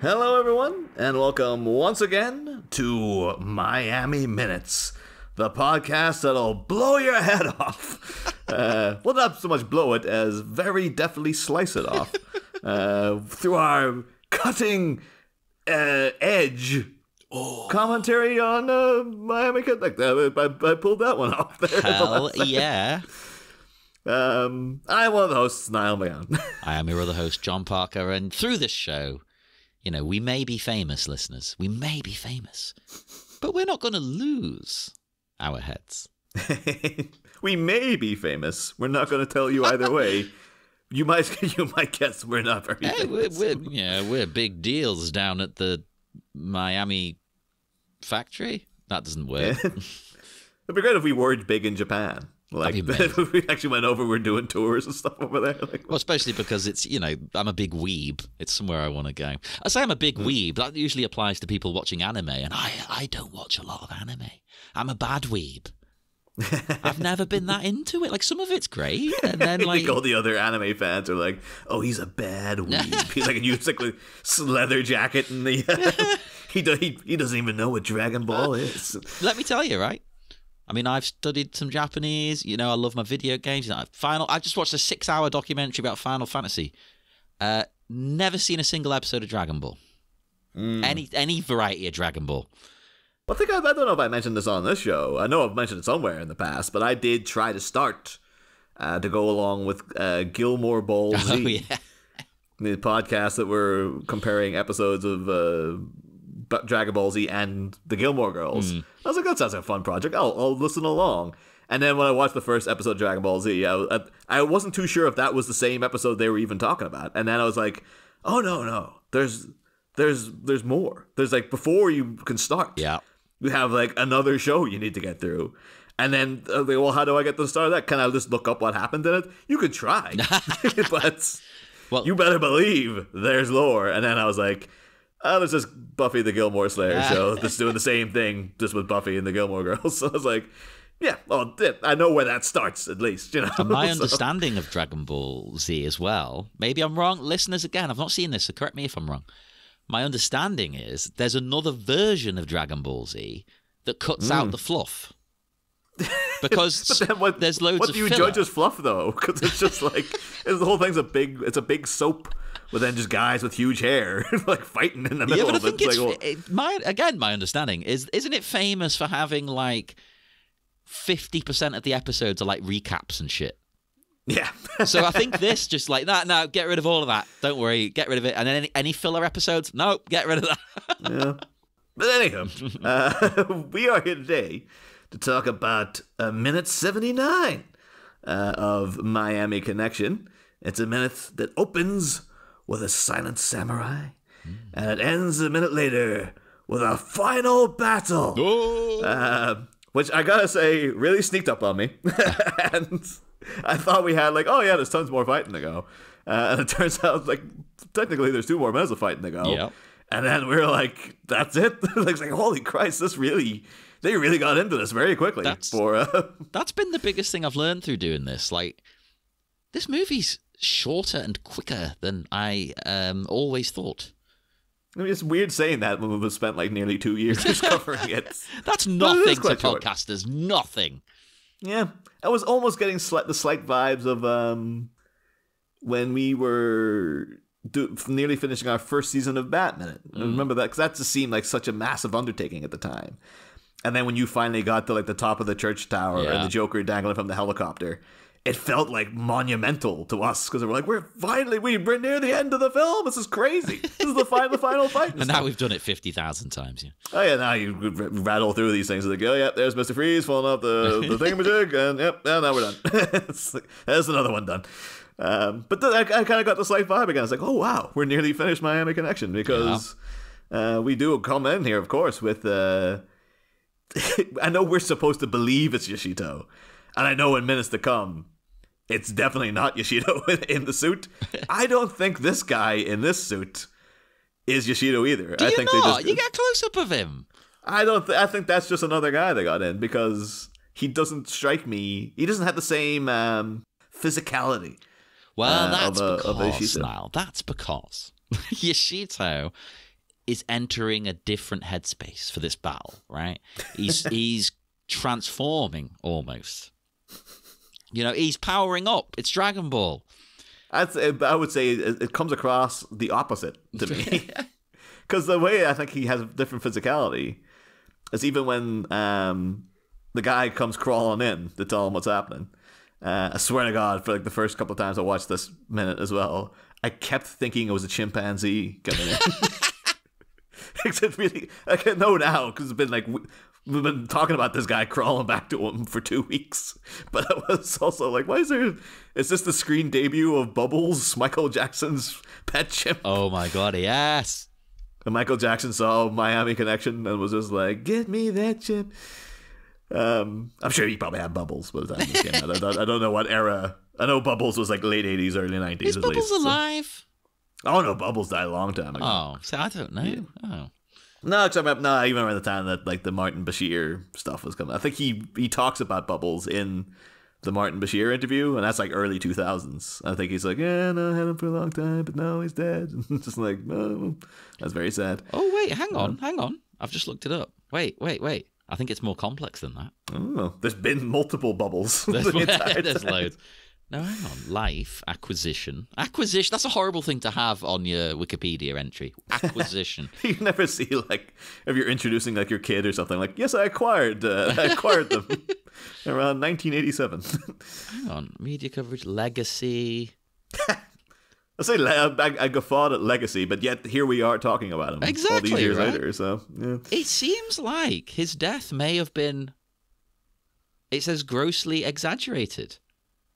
Hello everyone, and welcome once again to Miami Minutes, the podcast that'll blow your head off. Well, not so much blow it as very deftly slice it off through our cutting edge. Oh. Commentary on Miami Connection. I pulled that one off there. Hell yeah. I'm one of the hosts, Niall Mayan. I am your other host, John Parker. And through this show, you know, we may be famous, listeners. We may be famous. But we're not going to lose our heads. We may be famous. We're not going to tell you either way. You might guess we're not very famous. We're big deals down at the Miami factory? That doesn't work. It'd be great if we were big in Japan. Like, if we actually went over, we're doing tours and stuff over there. Like, well, especially because it's, you know, I'm a big weeb. It's somewhere I want to go. I say I'm a big weeb. That usually applies to people watching anime, and I don't watch a lot of anime. I'm a bad weeb. I've never been that into it. Like, some of it's great, and then like all the other anime fans are like, "Oh, he's a bad weeb. He's like a unicycle leather jacket, and he doesn't even know what Dragon Ball is." Let me tell you, right? I mean, I've studied some Japanese. You know, I love my video games. You know, I just watched a 6-hour documentary about Final Fantasy. Never seen a single episode of Dragon Ball. Any variety of Dragon Ball. I think I don't know if I mentioned this on this show. I know I've mentioned it somewhere in the past, but I did try to start to go along with Gilmore Ball Z, the podcast that we're comparing episodes of Dragon Ball Z and the Gilmore Girls. I was like, that sounds like a fun project. I'll listen along. And then when I watched the first episode of Dragon Ball Z, I wasn't too sure if that was the same episode they were even talking about. And then I was like, oh no, there's more. There's like before you can start. Yeah. We have, like, another show you need to get through. And then, well, how do I get to the start of that? Can I just look up what happened in it? You could try. But you better believe there's lore. And then I was like, oh, there's this Buffy the Gilmore Slayer show that's doing the same thing, just with Buffy and the Gilmore Girls. So I was like, yeah, well, I know where that starts, at least. You know? And my understanding of Dragon Ball Z as well, maybe I'm wrong. Listeners, again, I've not seen this, so correct me if I'm wrong. My understanding is there's another version of Dragon Ball Z that cuts out the fluff. Because but then there's loads of filler. What do you judge as fluff, though? Because it's just like, the whole thing's a big soap with then just guys with huge hair like fighting in the middle of it. Yeah, but I think my understanding is, isn't it famous for having like 50% of the episodes are like recaps and shit? Yeah. So I think this just like that. No, get rid of all of that. Don't worry, get rid of it. And then any filler episodes, nope, get rid of that. Yeah. But anyhow, we are here today to talk about minute 79 of Miami Connection. It's a minute that opens with a silent samurai, and it ends a minute later with a final battle, which I gotta say really sneaked up on me. And I thought we had, like, oh yeah, there's tons more fighting to go. And it turns out, like, technically there's 2 more minutes of fighting to go. Yep. And then we were like, that's it? It's like, holy Christ, they really got into this very quickly. That's been the biggest thing I've learned through doing this. Like, this movie's shorter and quicker than I always thought. I mean, it's weird saying that when we've spent, like, nearly 2 years covering it. That's nothing to podcasters, nothing. Yeah, I was almost getting the slight vibes of when we were nearly finishing our first season of Batman. I remember that, because that just seemed like such a massive undertaking at the time. And then when you finally got to, like, the top of the church tower and the Joker dangling from the helicopter, it felt, like, monumental to us, because we're like, we're near the end of the film. This is crazy. This is the final fight. And now we've done it 50,000 times. Yeah. Oh, yeah, now you rattle through these things. Like, oh, yeah, there's Mr. Freeze falling off the thingamajig, and yep, now we're done. It's like, there's another one done. But then I kind of got the slight vibe again. It's like, oh, wow, we're nearly finished Miami Connection, because we do come in here, of course, with I know we're supposed to believe it's Yoshito, and I know in minutes to come, it's definitely not Yoshito in the suit. I don't think this guy in this suit is Yoshito either. Do you you get a close-up of him. I think that's just another guy they got in, because he doesn't strike me. He doesn't have the same physicality. Well, that's because, Yoshito. That's because Yoshito is entering a different headspace for this battle, right? He's transforming almost. You know, he's powering up. It's Dragon Ball. I would say it comes across the opposite to me. Because the way I think he has different physicality is even when the guy comes crawling in to tell him what's happening. I swear to God, for like the first couple of times I watched this minute as well, I kept thinking it was a chimpanzee coming in. Except really, I can know now because it's been like we've been talking about this guy crawling back to him for 2 weeks. But I was also like, why is there? Is this the screen debut of Bubbles, Michael Jackson's pet chimp? Oh my God, yes! And Michael Jackson saw Miami Connection and was just like, "Get me that chimp." I'm sure he probably had Bubbles, but I don't know what era. I know Bubbles was like late 80s, early 90s. Is Bubbles alive? Oh no, Bubbles died a long time ago. Oh, so I don't know. Yeah. Oh. No, except I even around the time that like the Martin Bashir stuff was coming. I think he talks about Bubbles in the Martin Bashir interview, and that's like early 2000s. I think he's like, yeah, no, I had him for a long time, but now he's dead. Just like, oh, that's very sad. Oh wait, hang on. I've just looked it up. Wait. I think it's more complex than that. Oh, there's been multiple Bubbles. There's loads. No, hang on. Life, acquisition. That's a horrible thing to have on your Wikipedia entry. Acquisition. You never see like if you're introducing like your kid or something like, yes, I acquired them around 1987. Hang on, media coverage, legacy. I say I guffawed at legacy, but yet here we are talking about him exactly all these years later. So yeah. It seems like his death may have been. It says grossly exaggerated.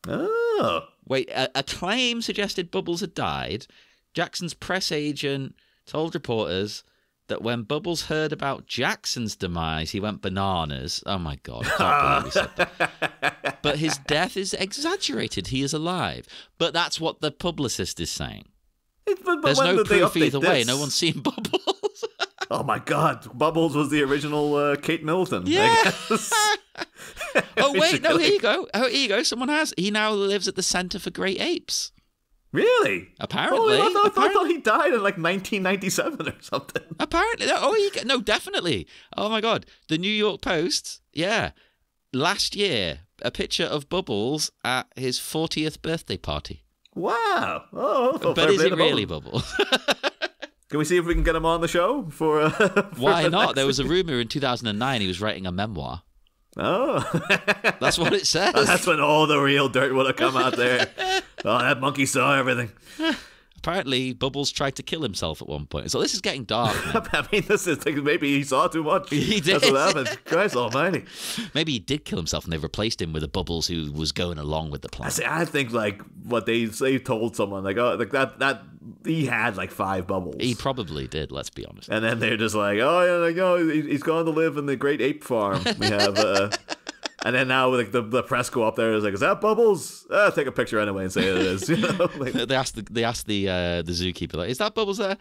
Oh. Wait, a claim suggested Bubbles had died. Jackson's press agent told reporters that when Bubbles heard about Jackson's demise, he went bananas. Oh, my God. I can't believe he said that. But his death is exaggerated. He is alive. But that's what the publicist is saying. But there's no proof either way. No one's seen Bubbles. Oh, my God. Bubbles was the original Kate Middleton. Yeah. Oh, wait. No, here you go. Oh, here you go. Someone has. He now lives at the Center for Great Apes. Really? Apparently. Oh, I thought he died in like 1997 or something. Apparently. Oh, no, definitely. Oh, my God. The New York Post. Yeah. Last year, a picture of Bubbles at his 40th birthday party. Wow. Oh, but is it really Bubbles? Can we see if we can get him on the show for why not? There was a rumor in 2009 he was writing a memoir. Oh. That's what it says. Oh, that's when all the real dirt would have come out there. Oh, that monkey saw everything. Apparently, Bubbles tried to kill himself at one point. So this is getting dark. I mean, this is like, maybe he saw too much. He did. That's what happened. Christ almighty. Maybe he did kill himself and they replaced him with a Bubbles who was going along with the plan. I think like what they told someone, like, oh, like that he had like 5 Bubbles. He probably did, let's be honest. And then they're just like, oh, yeah, like, oh, he's gone to live in the Great Ape Farm. We have... And then now like the press go up there and is like, is that Bubbles? Take a picture anyway and say it is. You know? Like, they asked the zookeeper, like, is that Bubbles there?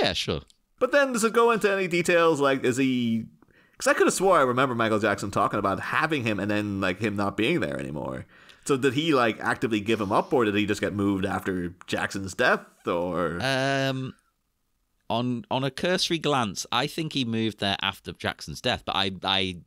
Yeah, sure. But then does it go into any details? Like, is he... Because I could have swore I remember Michael Jackson talking about having him and then like him not being there anymore. So did he like actively give him up or did he just get moved after Jackson's death? Or on a cursory glance, I think he moved there after Jackson's death, but I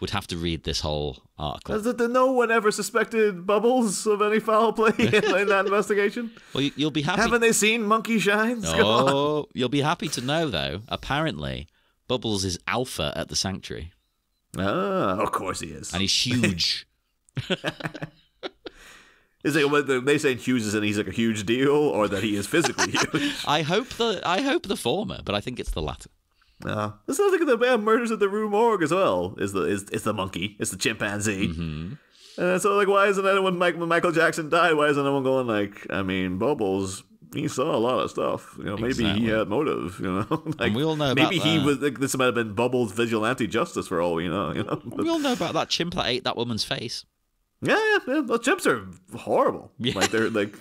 would have to read this whole article. No one ever suspected Bubbles of any foul play in that investigation? Well, you'll be happy. Haven't they seen Monkey Shines? Oh, you'll be happy to know, though, apparently, Bubbles is alpha at the sanctuary. Oh, of course he is. And he's huge. Is it whether they say Hughes is and he's like a huge deal, or that he is physically huge? I hope the former, but I think it's the latter. This sounds like the Murders at the Rue Morgue as well. Is the monkey? It's the chimpanzee. Mm-hmm. And so like, why isn't anyone when Michael Jackson died? Why isn't anyone going like, I mean, Bubbles? He saw a lot of stuff. You know, maybe exactly. He had motive. You know, like, and we all know. Maybe about he that. Was. Like, this might have been Bubbles' vigilante justice for all we know. You know, we all know about that chimp that ate that woman's face. Yeah. Well, chimps are horrible. Yeah. Like they're like,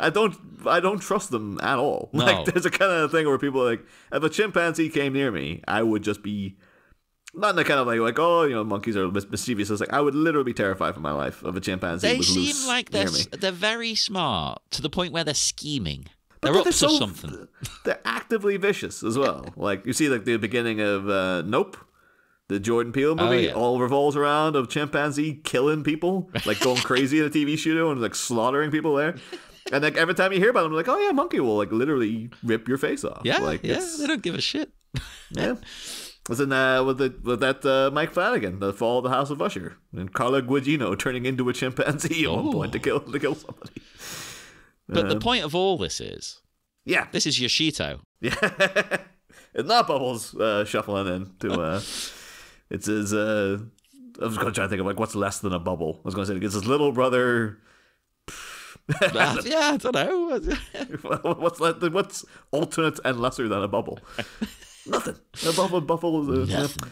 I don't trust them at all. No. Like there's a kind of thing where people are like, if a chimpanzee came near me, I would just be not in the kind of like oh, you know, monkeys are mischievous. It's like I would literally be terrified for my life of a chimpanzee. They seem like they're very smart to the point where they're scheming. They're up to something. They're actively vicious as well. Like you see, like the beginning of Nope, the Jordan Peele movie, all revolves around a chimpanzee killing people, like going crazy in a TV studio and like slaughtering people there. And like every time you hear about them, like, oh yeah, monkey will like literally rip your face off. Yeah, like, yeah, they don't give a shit. Yeah. Was in with that Mike Flanagan, The Fall of the House of Usher, and Carla Gugino turning into a chimpanzee at one point to kill somebody. But the point of all this is, yeah, this is Yoshito. Yeah, it's not Bubbles shuffling in to it's his. I was gonna try to think of like what's less than a bubble. I was gonna say it's his little brother. Yeah, I don't know. what's alternate and lesser than a bubble? Nothing. A bubble is a... Nothing.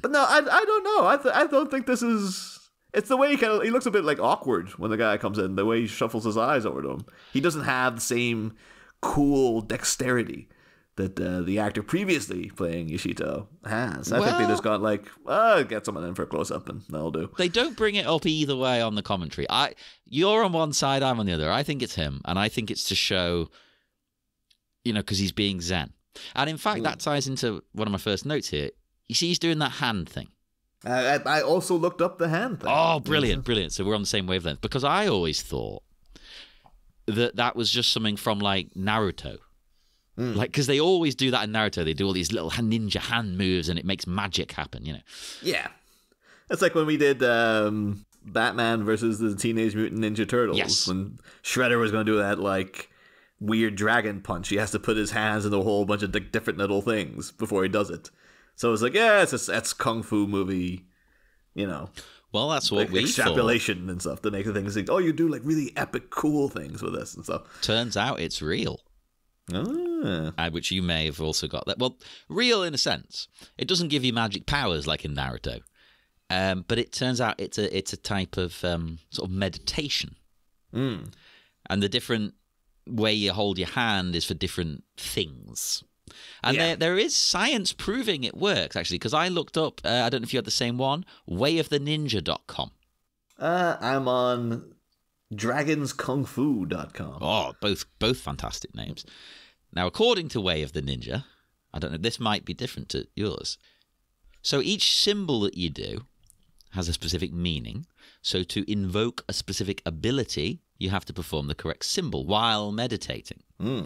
But no, I don't know. I don't think this is... It's the way he kind of... He looks a bit, like, awkward when the guy comes in. The way he shuffles his eyes over to him. He doesn't have the same cool dexterity that the actor previously playing Yoshito has. I think they just got, like, get someone in for a close-up and that'll do. They don't bring it up either way on the commentary. You're on one side, I'm on the other. I think it's him. And I think it's to show, you know, because he's being Zen. And in fact, that ties into one of my first notes here. You see, he's doing that hand thing. I also looked up the hand thing. Oh, brilliant, brilliant. So we're on the same wavelength. Because I always thought that that was just something from, like, Naruto. Like, because they always do that in Naruto. They do all these little ninja hand moves and it makes magic happen, you know. Yeah. It's like when we did Batman versus the Teenage Mutant Ninja Turtles. Yes. When Shredder was going to do that, like... weird dragon punch. He has to put his hands in a whole bunch of different little things before he does it. So it's like, yeah, it's kung fu movie, you know. Well, that's what like we extrapolation thought. And stuff to make the things like, oh, you do like really epic, cool things with this and stuff. Turns out it's real, which you may have also got that. Well, real in a sense. It doesn't give you magic powers like in Naruto, but it turns out it's a type of sort of meditation, and the different. Way you hold your hand is for different things. And there is science proving it works, actually, because I looked up, I don't know if you had the same one, wayoftheninja.com. I'm on dragonskungfu.com. Oh, both fantastic names. Now, according to Way of the Ninja, I don't know, this might be different to yours. So each symbol that you do has a specific meaning. So to invoke a specific ability... you have to perform the correct symbol while meditating. It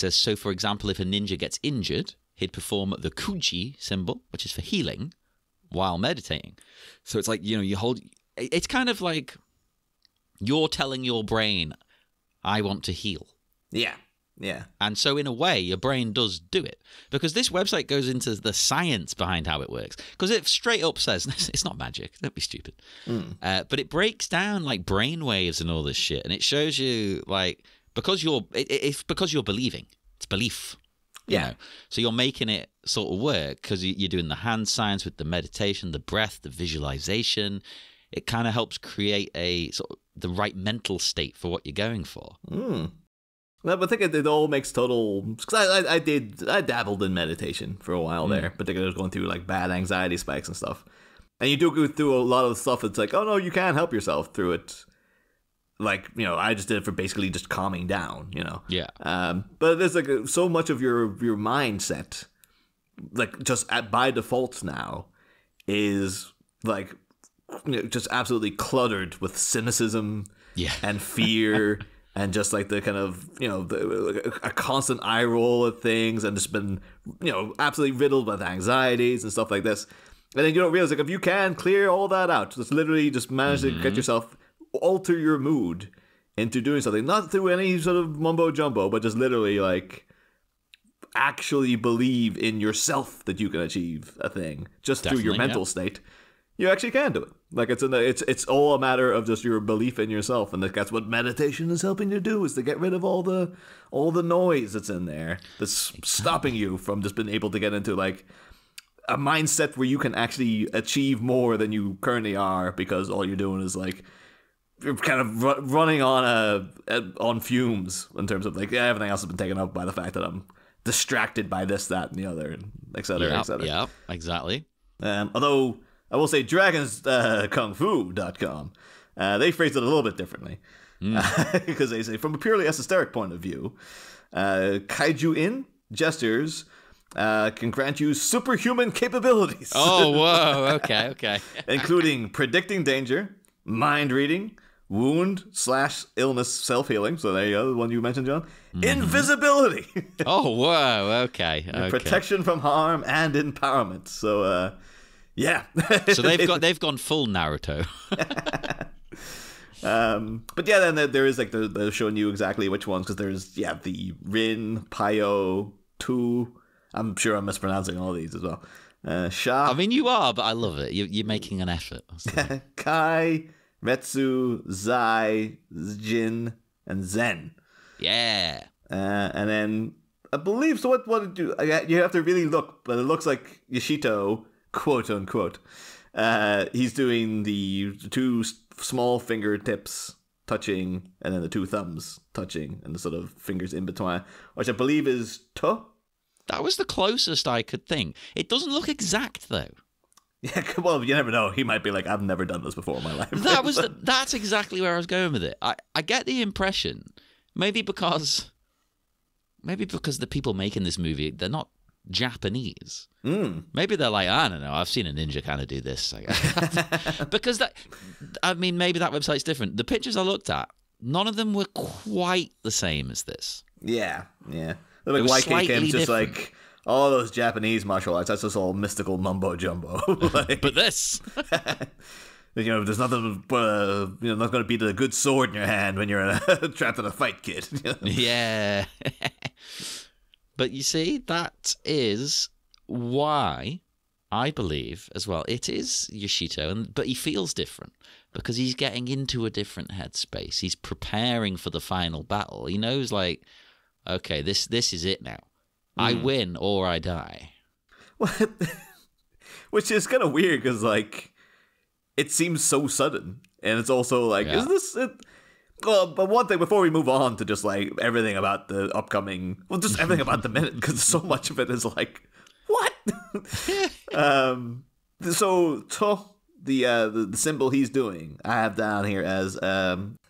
says, so for example, if a ninja gets injured, he'd perform the Kuji symbol, which is for healing, while meditating. So it's like, you know, you hold... It's kind of like you're telling your brain, I want to heal. Yeah, yeah. And so in a way, your brain does do it. Because this website goes into the science behind how it works. Because it straight up says, it's not magic, don't be stupid. But it breaks down like brainwaves and all this shit. And it shows you like, because you're believing, it's belief. You know? So you're making it sort of work because you're doing the hand science with the meditation, the breath, the visualization. It kind of helps create a sort of the right mental state for what you're going for. No, but I think it all makes total... Because I dabbled in meditation for a while there, particularly going through like bad anxiety spikes and stuff. And you do go through a lot of stuff that's like, oh no, you can't help yourself through it. Like, you know, I just did it for basically just calming down, you know. Yeah. But there's like so much of your mindset, like just by default now, is like just absolutely cluttered with cynicism and fear. And just like the kind of, you know, a constant eye roll of things and just been, you know, absolutely riddled with anxieties and stuff like this. And then you don't realize, like, if you can clear all that out, just literally just manage to get yourself, alter your mood into doing something. Not through any sort of mumbo jumbo, but just literally like actually believe in yourself that you can achieve a thing just through your mental state. You actually can do it. Like it's all a matter of just your belief in yourself, and that's what meditation is helping you do: is to get rid of all the noise that's in there that's stopping you from just being able to get into like a mindset where you can actually achieve more than you currently are, because all you're doing is like you're kind of running on fumes in terms of like everything else has been taken up by the fact that I'm distracted by this, that, and the other, and et cetera, et cetera. Yeah, exactly. Although. I will say dragonskungfu.com. They phrased it a little bit differently. because they say, from a purely esoteric point of view, Kaiju-in gestures can grant you superhuman capabilities. Oh, whoa, okay, okay. Including predicting danger, mind reading, wound/illness self-healing. So there you go, the one you mentioned, John. Invisibility. Oh, whoa, okay, okay. Protection from harm and empowerment. So, yeah. So they've gone full Naruto. But yeah, then there is like they're showing you exactly which ones, because there's the Rin, Pio, Tu. I'm sure I'm mispronouncing all these as well. Sha. I mean, you are, but I love it. You're making an effort. Kai, Retsu, Zai, Jin, and Zen. Yeah. And then I believe so. What do you have to really look? But it looks like Yoshito, quote unquote. He's doing the two small fingertips touching, and then the two thumbs touching, and the sort of fingers in between, which I believe is to. That was the closest I could think. It doesn't look exact, though. Yeah, well, you never know. He might be like, I've never done this before in my life. That was that's exactly where I was going with it. I get the impression, maybe because the people making this movie, they're not Japanese. Maybe they're like, I don't know, I've seen a ninja kind of do this. Because that, I mean, maybe that website's different. The pictures I looked at, none of them were quite the same as this. Yeah, yeah. Like, it was slightly just different. Like all those Japanese martial arts, that's just all mystical mumbo jumbo. Like, but this, you know, there's nothing, you know, not going to be the good sword in your hand when you're trapped in a fight, kid. Yeah. But you see, that is why I believe as well it is Yoshito, but he feels different because he's getting into a different headspace. He's preparing for the final battle. He knows, like, okay, this is it now. I win or I die. Well, which is kind of weird because, like, it seems so sudden. And it's also like, is this... Well, but one thing, before we move on to just, like, everything about the upcoming... Well, just everything about the minute, because so much of it is like, what? So, to, the symbol he's doing, I have down here as,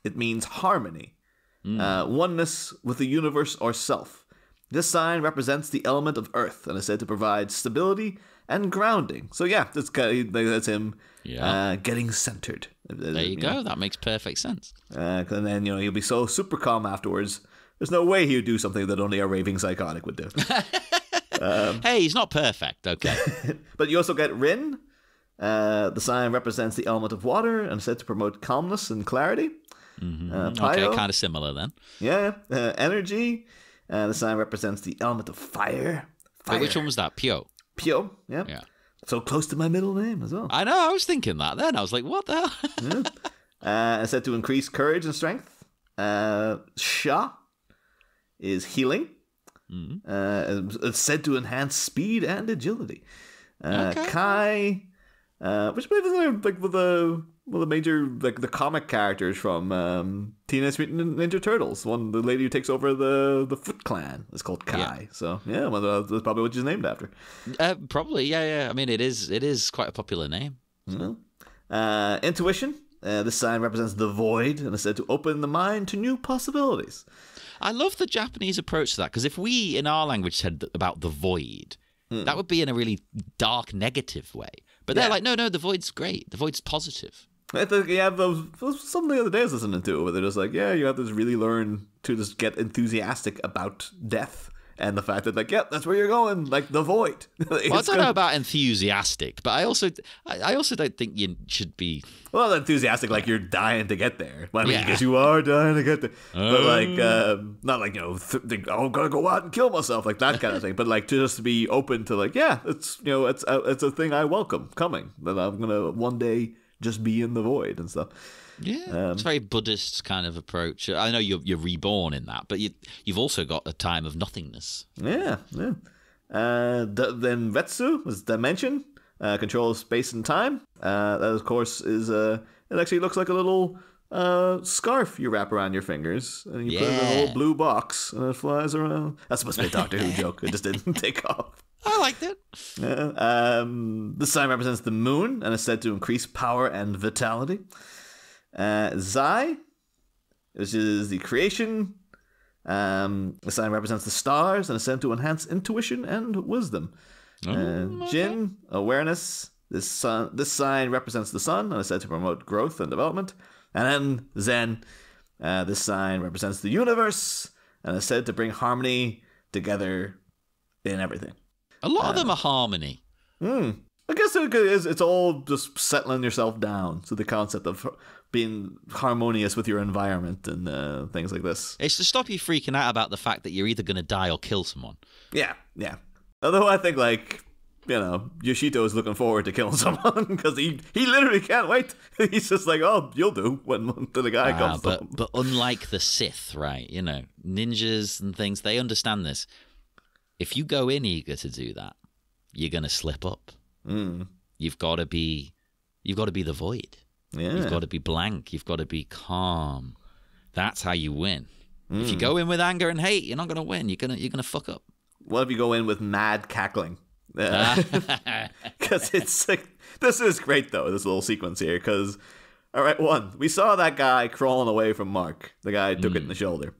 it means harmony. Oneness with the universe or self. This sign represents the element of earth and is said to provide stability and grounding. So yeah, that's him getting centered. There you go. Know. That makes perfect sense. And then, you know, he'll be so super calm afterwards. There's no way he would do something that only a raving psychotic would do. Hey, he's not perfect, okay. But you also get Rin. The sign represents the element of water and is said to promote calmness and clarity. Okay, kind of similar then. Yeah, energy. The sign represents the element of fire. Wait, which one was that? Pio. Pio, yeah. So close to my middle name as well. I know, I was thinking that then. I was like, what the hell? It's said to increase courage and strength. Sha is healing. It's said to enhance speed and agility. Kai, which maybe they're like with the... Well, the major, like, the comic characters from Teenage Mutant Ninja Turtles. The lady who takes over the Foot Clan is called Kai. So, yeah, well, that's probably what she's named after. Probably, yeah, yeah. I mean, it is quite a popular name. So. Intuition. This sign represents the void and is said to open the mind to new possibilities. I love the Japanese approach to that, because if we, in our language, said about the void, that would be in a really dark, negative way. But they're like, no, the void's great. The void's positive. I think, something the other day I was listening to where they're just like, you have to just really learn to just get enthusiastic about death and the fact that, like, that's where you're going, like the void. Well, I don't know about enthusiastic, but I also don't think you should be... Well, enthusiastic, like you're dying to get there. Well, I mean, because you are dying to get there. But like, not like, you know, I'm going to go out and kill myself, like that kind of thing. But like, to just be open to, like, it's, you know, it's a thing I welcome coming, that I'm going to one day... just be in the void and stuff. Yeah, it's a very Buddhist kind of approach. I know you're reborn in that, but you've also got a time of nothingness. Yeah, yeah. Then Retsu was dimension, control of space and time. That, of course, is it actually looks like a little scarf you wrap around your fingers, and you put it in a little blue box, and it flies around. That's supposed to be a Doctor Who joke. It just didn't take off. I liked it. This sign represents the moon and is said to increase power and vitality. Zai This is the creation. The sign represents the stars and is sent to enhance intuition and wisdom. Jin, awareness. This sign represents the sun and is said to promote growth and development. And then Zen. This sign represents the universe and is said to bring harmony together in everything. A lot of them are harmony. I guess it's all just settling yourself down to the concept of being harmonious with your environment and things like this. It's to stop you freaking out about the fact that you're either going to die or kill someone. Yeah, yeah. Although I think, like, you know, Yoshito is looking forward to killing someone because he literally can't wait. He's just like, oh, you'll do when the guy comes to him. But unlike the Sith, right, you know, ninjas and things, they understand this. If you go in eager to do that, you're going to slip up. You've got to be the void. Yeah. You've got to be blank. You've got to be calm. That's how you win. If you go in with anger and hate, you're not going to win. You're gonna fuck up. What if you go in with mad cackling? Because it's like, this is great though. This little sequence here. Because all right, one, we saw that guy crawling away from Mark. The guy took it in the shoulder.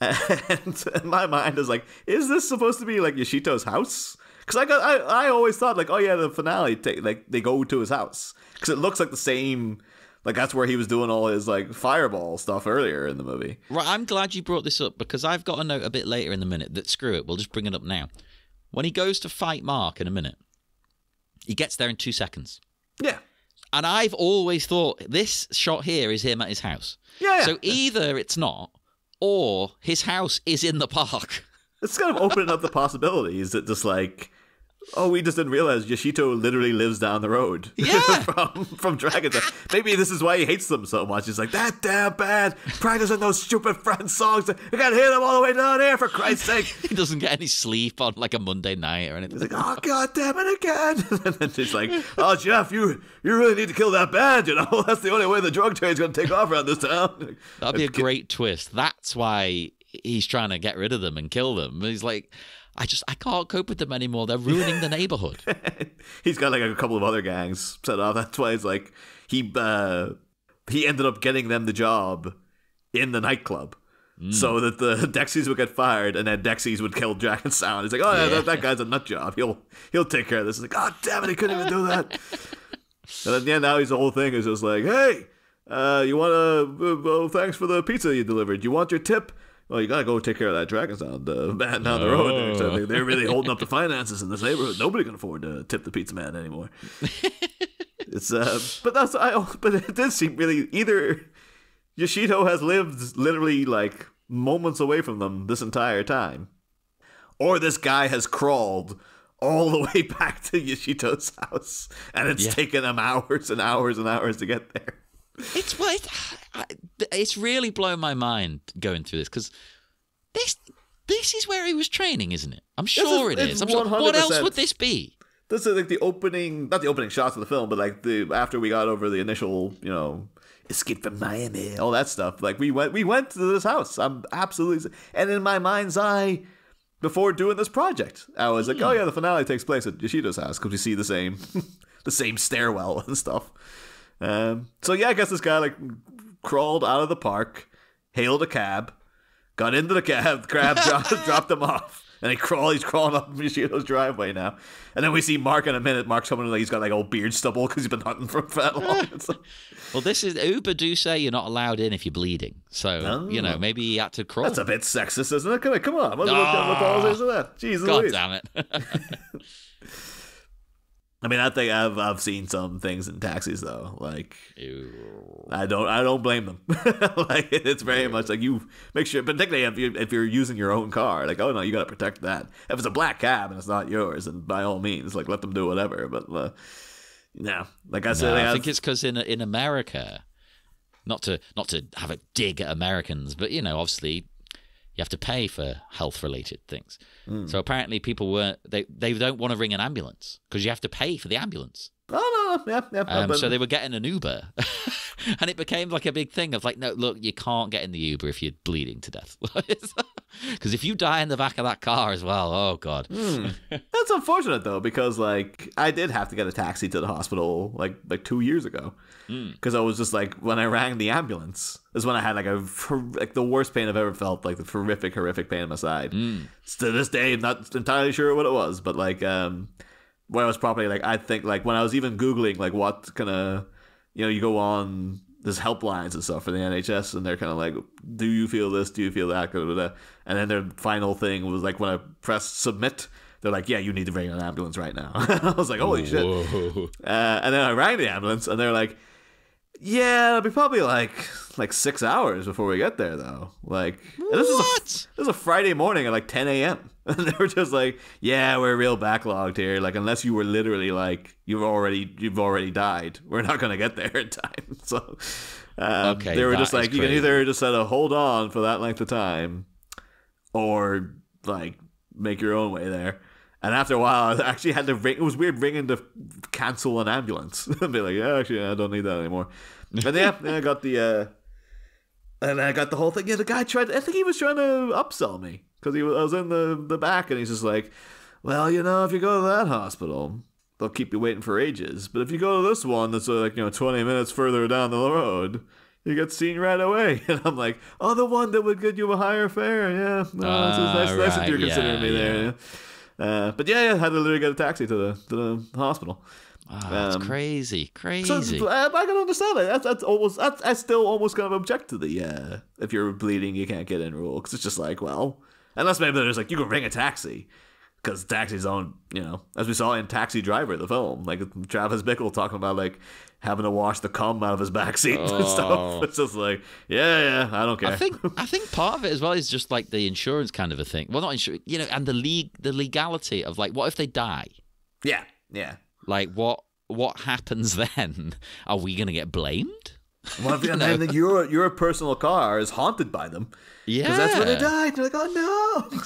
And my mind is like, is this supposed to be like Yoshito's house? Because I always thought, like, oh yeah, the finale, like they go to his house because it looks like the same, like that's where he was doing all his like fireball stuff earlier in the movie. Right, I'm glad you brought this up because I've got a note a bit later in the minute that screw it, we'll just bring it up now. When he goes to fight Mark in a minute, he gets there in 2 seconds. Yeah, and I've always thought this shot here is him at his house. Yeah. So either it's not, or his house is in the park. It's kind of opening up the possibilities that just like, oh, we just didn't realize Yoshito literally lives down the road from Dragon Ball. Maybe this is why he hates them so much. He's like, that damn band practicing those stupid French songs. We can't hear them all the way down here, for Christ's sake. He doesn't get any sleep on like a Monday night or anything. He's like, oh, God damn it again. And then she's like, oh, Jeff, you really need to kill that band, you know? That's the only way the drug trade's going to take off around this town. That'd be a great twist. That's why he's trying to get rid of them and kill them. He's like, I can't cope with them anymore. They're ruining the neighborhood. He's got like a couple of other gangs set off. That's why it's like he ended up getting them the job in the nightclub so that the Dexies would get fired and then Dexies would kill Jack and Sound. He's like, oh, yeah, that guy's a nut job. He'll take care of this. It's like, God damn it, he couldn't even do that. And then yeah, now the whole thing is just like, hey, you want to? Oh, thanks for the pizza you delivered. You want your tip? Well, you got to go take care of that Dragon Sound man down the road. There. So they're really holding up the finances in this neighborhood. Nobody can afford to tip the pizza man anymore. It's but it did seem really either Yoshito has lived literally like moments away from them this entire time, or this guy has crawled all the way back to Yoshito's house, and it's taken him hours and hours and hours to get there. It's really blown my mind going through this because this is where he was training, isn't it? I'm sure it is. I'm sure, what else would this be? This is like the opening, not the opening shots of the film, but like after we got over the initial, you know, escape from Miami, all that stuff. Like we went to this house. I'm absolutely, and in my mind's eye, before doing this project, I was like, oh yeah, the finale takes place at Yoshito's house because we see the same, the same stairwell and stuff. So yeah, I guess this guy like crawled out of the park, hailed a cab, got into the cab, dropped him off, and he's crawling up Yoshito's driveway now. And then we see Mark in a minute. Mark's coming in, like he's got like old beard stubble because he's been hunting for that long. Like, well, this is Uber do say you're not allowed in if you're bleeding, so you know, maybe he had to crawl. That's a bit sexist, isn't it? Come on, what the that? Jesus, God damn it. I mean, I think I've seen some things in taxis though. Like, ew. I don't blame them. Like, it's very much like you make sure, particularly if you're using your own car. Like, oh no, you got to protect that. If it's a black cab and it's not yours, and by all means, like let them do whatever. But no, like I said, I think it's because in America, not to have a dig at Americans, but you know, obviously. You have to pay for health-related things. So apparently people weren't... They don't want to ring an ambulance because you have to pay for the ambulance. Oh, no. Yeah, so they were getting an Uber. And it became like a big thing of like, no, look, you can't get in the Uber if you're bleeding to death. Because if you die in the back of that car as well, oh god. That's unfortunate though, because like I did have to get a taxi to the hospital like 2 years ago, because I was just like, when I rang the ambulance is when I had like the worst pain I've ever felt, like the horrific pain in my side. To this day, I'm not entirely sure what it was, but like when I was properly like, I think like when I was even googling like what kind of, you know, you go on. There's helplines and stuff for the NHS, and they're kind of like, do you feel this? Do you feel that? And then their final thing was like, when I pressed submit, they're like, yeah, you need to bring an ambulance right now. I was like, holy shit. And then I rang the ambulance, and they're like, yeah, it'll be probably like 6 hours before we get there, though. Like, this is a Friday morning at like 10 a.m. And they were just like, yeah, we're real backlogged here. Like, unless you were literally like, you've already died, we're not going to get there in time. So they were just like, you can either just sort of hold on for that length of time or like make your own way there. And after a while, I actually had to ring. It was weird ringing to cancel an ambulance. I'd be like, yeah, actually, I don't need that anymore. But yeah, then I got the, and I got the whole thing. Yeah, the guy tried, I think he was trying to upsell me. Because I was in the back, and he's just like, well, you know, if you go to that hospital, they'll keep you waiting for ages. But if you go to this one that's like, you know, 20 minutes further down the road, you get seen right away. And I'm like, oh, the one that would get you a higher fare. Yeah, no, nice that you're considering me there. Yeah. But yeah, I had to literally get a taxi to the hospital. Oh, that's crazy. So, I can understand it. That's I still almost kind of object to the if you're bleeding, you can't get in rule, because it's just like, well, unless maybe they're just like, you can ring a taxi, because taxis on, you know, as we saw in Taxi Driver, the film, like Travis Bickle talking about like having to wash the cum out of his backseat and stuff. It's just like, yeah, I don't care. I think part of it as well is just like the insurance kind of a thing. Well, not insurance, you know, and the legality of like, what if they die? Yeah, yeah. Like, what happens then? Are we gonna get blamed? What if then your personal car is haunted by them? Yeah, because that's where they died. They're like, oh no!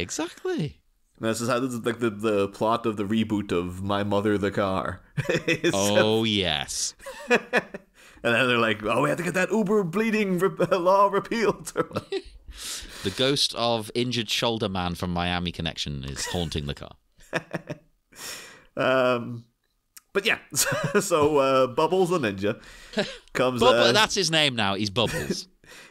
Exactly. And this is how like the plot of the reboot of My Mother the Car. Yes. And then they're like, oh, we have to get that Uber bleeding law repealed. The ghost of injured shoulder man from Miami Connection is haunting the car. But yeah, so Bubbles the Ninja comes. That's his name now. He's Bubbles.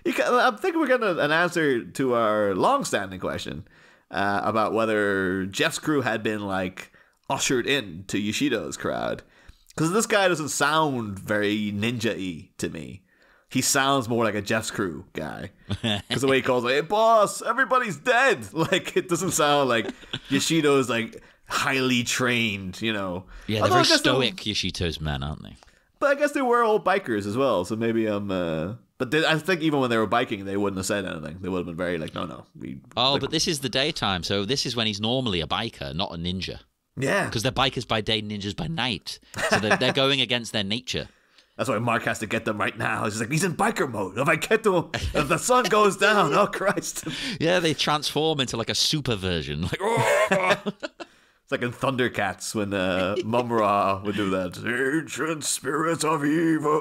I'm thinking we're getting an answer to our long-standing question about whether Jeff's crew had been like ushered in to Yoshito's crowd, because this guy doesn't sound very ninja-y to me. He sounds more like a Jeff's crew guy, because the way he calls, like, "Hey, boss, everybody's dead." Like, it doesn't sound like Yoshito's like highly trained, you know. Yeah, they're very stoic, Yoshito's men, aren't they? But I guess they were all bikers as well, so maybe I'm... But I think even when they were biking, they wouldn't have said anything. They would have been very like, no. But this is the daytime, so this is when he's normally a biker, not a ninja. Yeah. Because they're bikers by day, ninjas by night. So they're going against their nature. That's why Mark has to get them right now. He's like, he's in biker mode. If I get to him, if the sun goes down, oh, Christ. Yeah, they transform into like a super version. Like, oh! It's like in Thundercats when Mum Ra would do that. Ancient spirits of evil,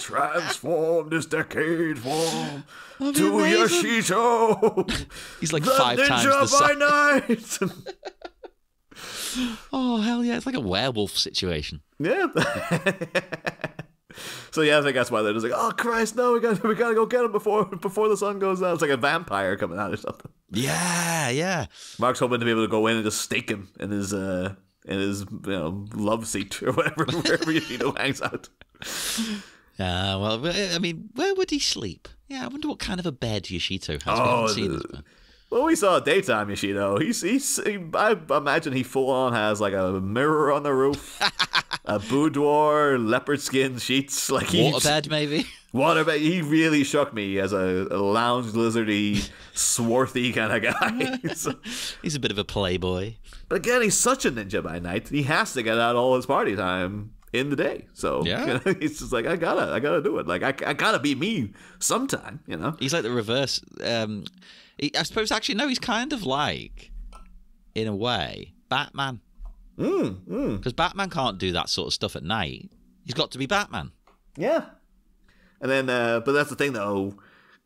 transform this decayed form to Yoshito. He's like the 5 times the size. Ninja by night. Oh, hell yeah. It's like a werewolf situation. Yeah. So yeah, I think that's why they're just like, oh Christ, no, we gotta go get him before the sun goes down. It's like a vampire coming out or something. Yeah. Mark's hoping to be able to go in and just stake him in his love seat or whatever, wherever Yoshito hangs out. Yeah, well, I mean, where would he sleep? Yeah, I wonder what kind of a bed Yoshito has. Well, we saw daytime Yoshito. I imagine he full on has like a mirror on the roof. A boudoir, leopard skin sheets, like waterbed maybe. Waterbed. He really shook me as a lounge lizardy, swarthy kind of guy. So, he's a bit of a playboy. But again, he's such a ninja by night. He has to get out all his party time in the day. So yeah, you know, he's just like, I gotta do it. Like I gotta be me sometime. You know, he's like the reverse. I suppose actually no, he's kind of like, in a way, Batman. Because Batman can't do that sort of stuff at night. He's got to be Batman. Yeah. And then, but that's the thing though,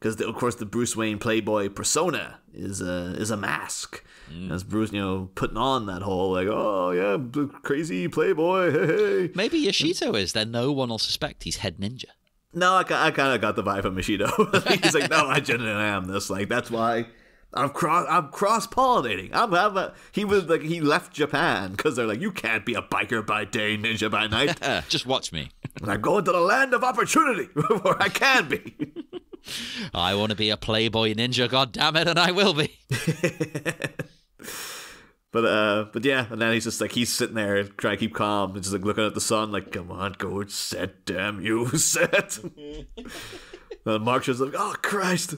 because of course the Bruce Wayne Playboy persona is a mask. As Bruce, you know, putting on that whole like, oh yeah, crazy Playboy. Hey. Maybe Yoshito is. Then no one will suspect he's head ninja. No, I kind of got the vibe from Yoshito. He's like, no, I genuinely am this. Like that's why I'm cross pollinating. He was like he left Japan because they're like, you can't be a biker by day, ninja by night. Just watch me. I'm going to the land of opportunity where I can be. I want to be a Playboy ninja, goddammit, and I will be. But yeah, and then he's just like he's sitting there trying to keep calm, and just like looking at the sun, like come on, go set, damn you, set. And Mark's just like, oh Christ.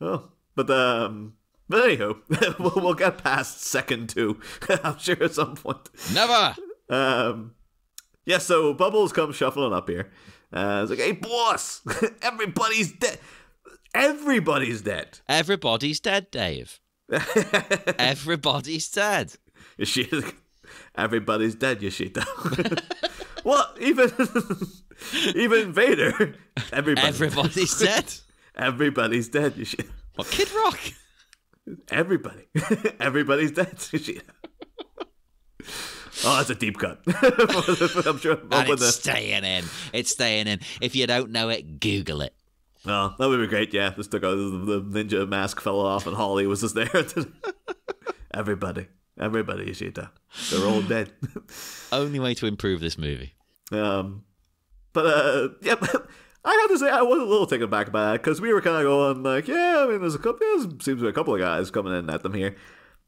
Oh, but anyhow, we'll get past second two, I'm sure at some point. Never. Yeah, so Bubbles comes shuffling up here. It's like, hey boss, everybody's dead. Everybody's dead. Everybody's dead, Dave. Everybody's dead. Everybody's dead, Yoshito. What? Even Vader. Everybody's dead. Everybody's dead, Yoshito. What, Kid Rock? Everybody. Everybody's dead, Yoshito. Oh, that's a deep cut. I'm sure and it's staying in. It's staying in. If you don't know it, Google it. Oh, that would be great. Yeah, just took out the ninja mask fell off, and Holly was just there. Everybody, Yoshito. They're all dead. Only way to improve this movie. Yeah, I have to say I was a little taken back by that because we were kind of going like, yeah, I mean, there seems to be a couple of guys coming in at them here.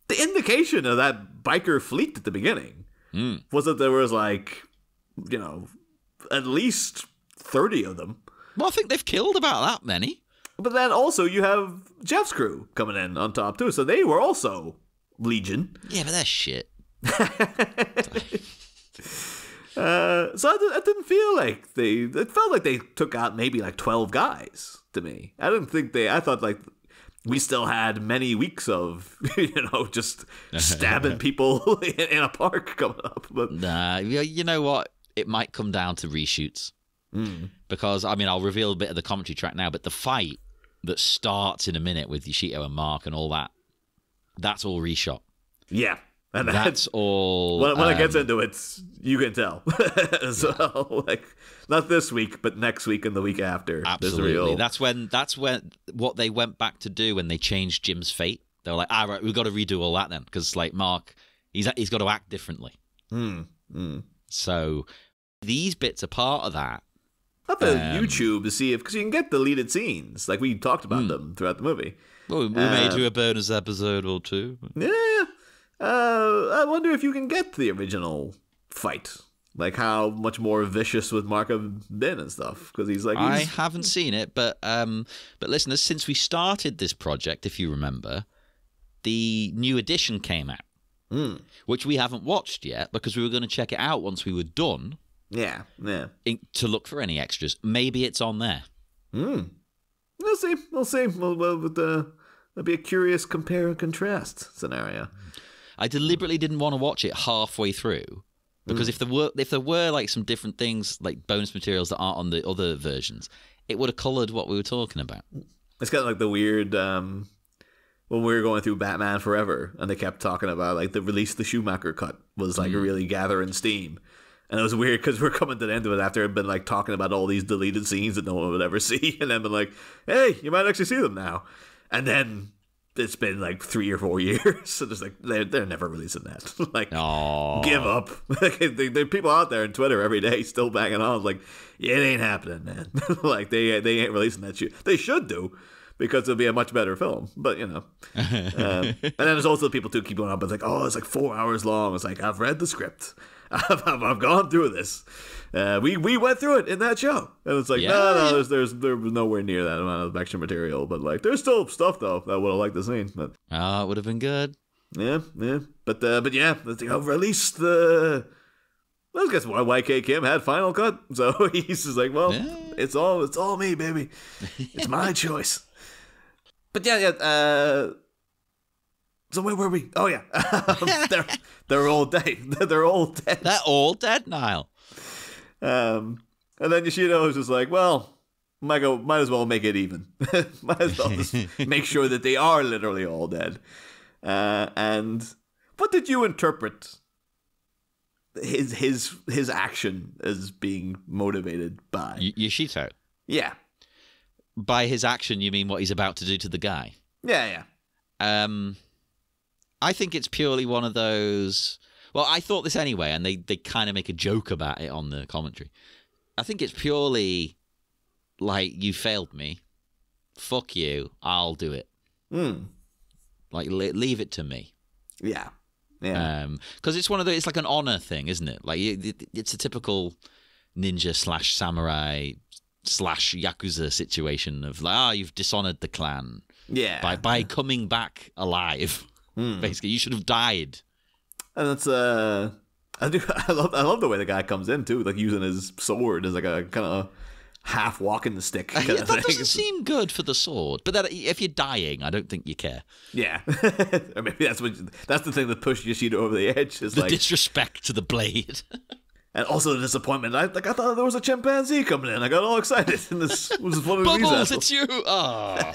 The indication of that biker fleet at the beginning was that there was like, you know, at least 30 of them. Well, I think they've killed about that many. But then also you have Jeff's crew coming in on top too, so they were also legion. Yeah, but that's shit. So it didn't feel like they. It felt like they took out maybe like 12 guys to me. I didn't think they. I thought like. We still had many weeks of, you know, just stabbing people in a park coming up. But. Nah, you know what? It might come down to reshoots. Because, I mean, I'll reveal a bit of the commentary track now, but the fight that starts in a minute with Yoshito and Mark and all that, that's all reshot. Yeah. And that's all... When it gets into it, you can tell. So, yeah. Like, not this week, but next week and the week after. Absolutely. Real... That's when what they went back to do when they changed Jim's fate. They were like, all right, we've got to redo all that then. Because, like, Mark, he's got to act differently. So, these bits are part of that. Up on YouTube to see if... Because you can get deleted scenes. Like, we talked about them throughout the movie. Well, we may do a bonus episode or two. Yeah, yeah. I wonder if you can get the original fight, like how much more vicious would Mark have been and stuff. Because he's like, I haven't seen it, but listeners, since we started this project, if you remember, the new edition came out, which we haven't watched yet because we were going to check it out once we were done. Yeah, yeah. To look for any extras, maybe it's on there. We'll see. We'll see. That'd be a curious compare and contrast scenario. I deliberately didn't want to watch it halfway through because if there were like some different things like bonus materials that aren't on the other versions, it would have coloured what we were talking about. It's kind of like the weird when we were going through Batman Forever and they kept talking about like the release the Schumacher cut was like really gathering steam, and it was weird because we're coming to the end of it after it'd been like talking about all these deleted scenes that no one would ever see, and then been like, hey, you might actually see them now, and then. It's been like 3 or 4 years, so there's like they're never releasing that. Like, aww. Give up. There are people out there on Twitter every day still banging on like, it ain't happening, man. Like they ain't releasing that shit. They should do because it'll be a much better film. But you know, and then there's also people too keep going on, but like, oh, it's like 4 hours long. It's like I've read the script. I've gone through this. We went through it in that show, and it's like no, there was nowhere near that amount of extra material. But like, there's still stuff though that would have liked the scene. But it would have been good. Yeah, yeah. But yeah, I've released the. Let's guess why YK Kim had final cut. So he's just like, well, it's all me, baby. It's my choice. But yeah, yeah. So where were we? Oh yeah, they're all dead. They're all dead. They're all dead, Niall. And then Yoshito is just like, well, might as well make it even. Might as well just make sure that they are literally all dead. And what did you interpret his action as being motivated by? Yoshito. Yeah. By his action, you mean what he's about to do to the guy? Yeah, yeah. I think it's purely one of those... Well, I thought this anyway, and they kind of make a joke about it on the commentary. I think it's purely, like, you failed me. Fuck you. I'll do it. Mm. Like, leave it to me. Yeah. Yeah. Because it's one of the... It's like an honor thing, isn't it? Like, it's a typical ninja slash samurai slash yakuza situation of, like, you've dishonored the clan. Yeah. By coming back alive, basically. You should have died. And that's I love the way the guy comes in too, like using his sword as like a kind of half walking stick. That doesn't seem good for the sword. But that, if you're dying, I don't think you care. Yeah, or maybe that's the thing that pushed Yoshito over the edge. Is the disrespect to the blade, and also the disappointment. I thought there was a chimpanzee coming in. I got all excited, and this was one of these. Bubbles, it's you. Oh.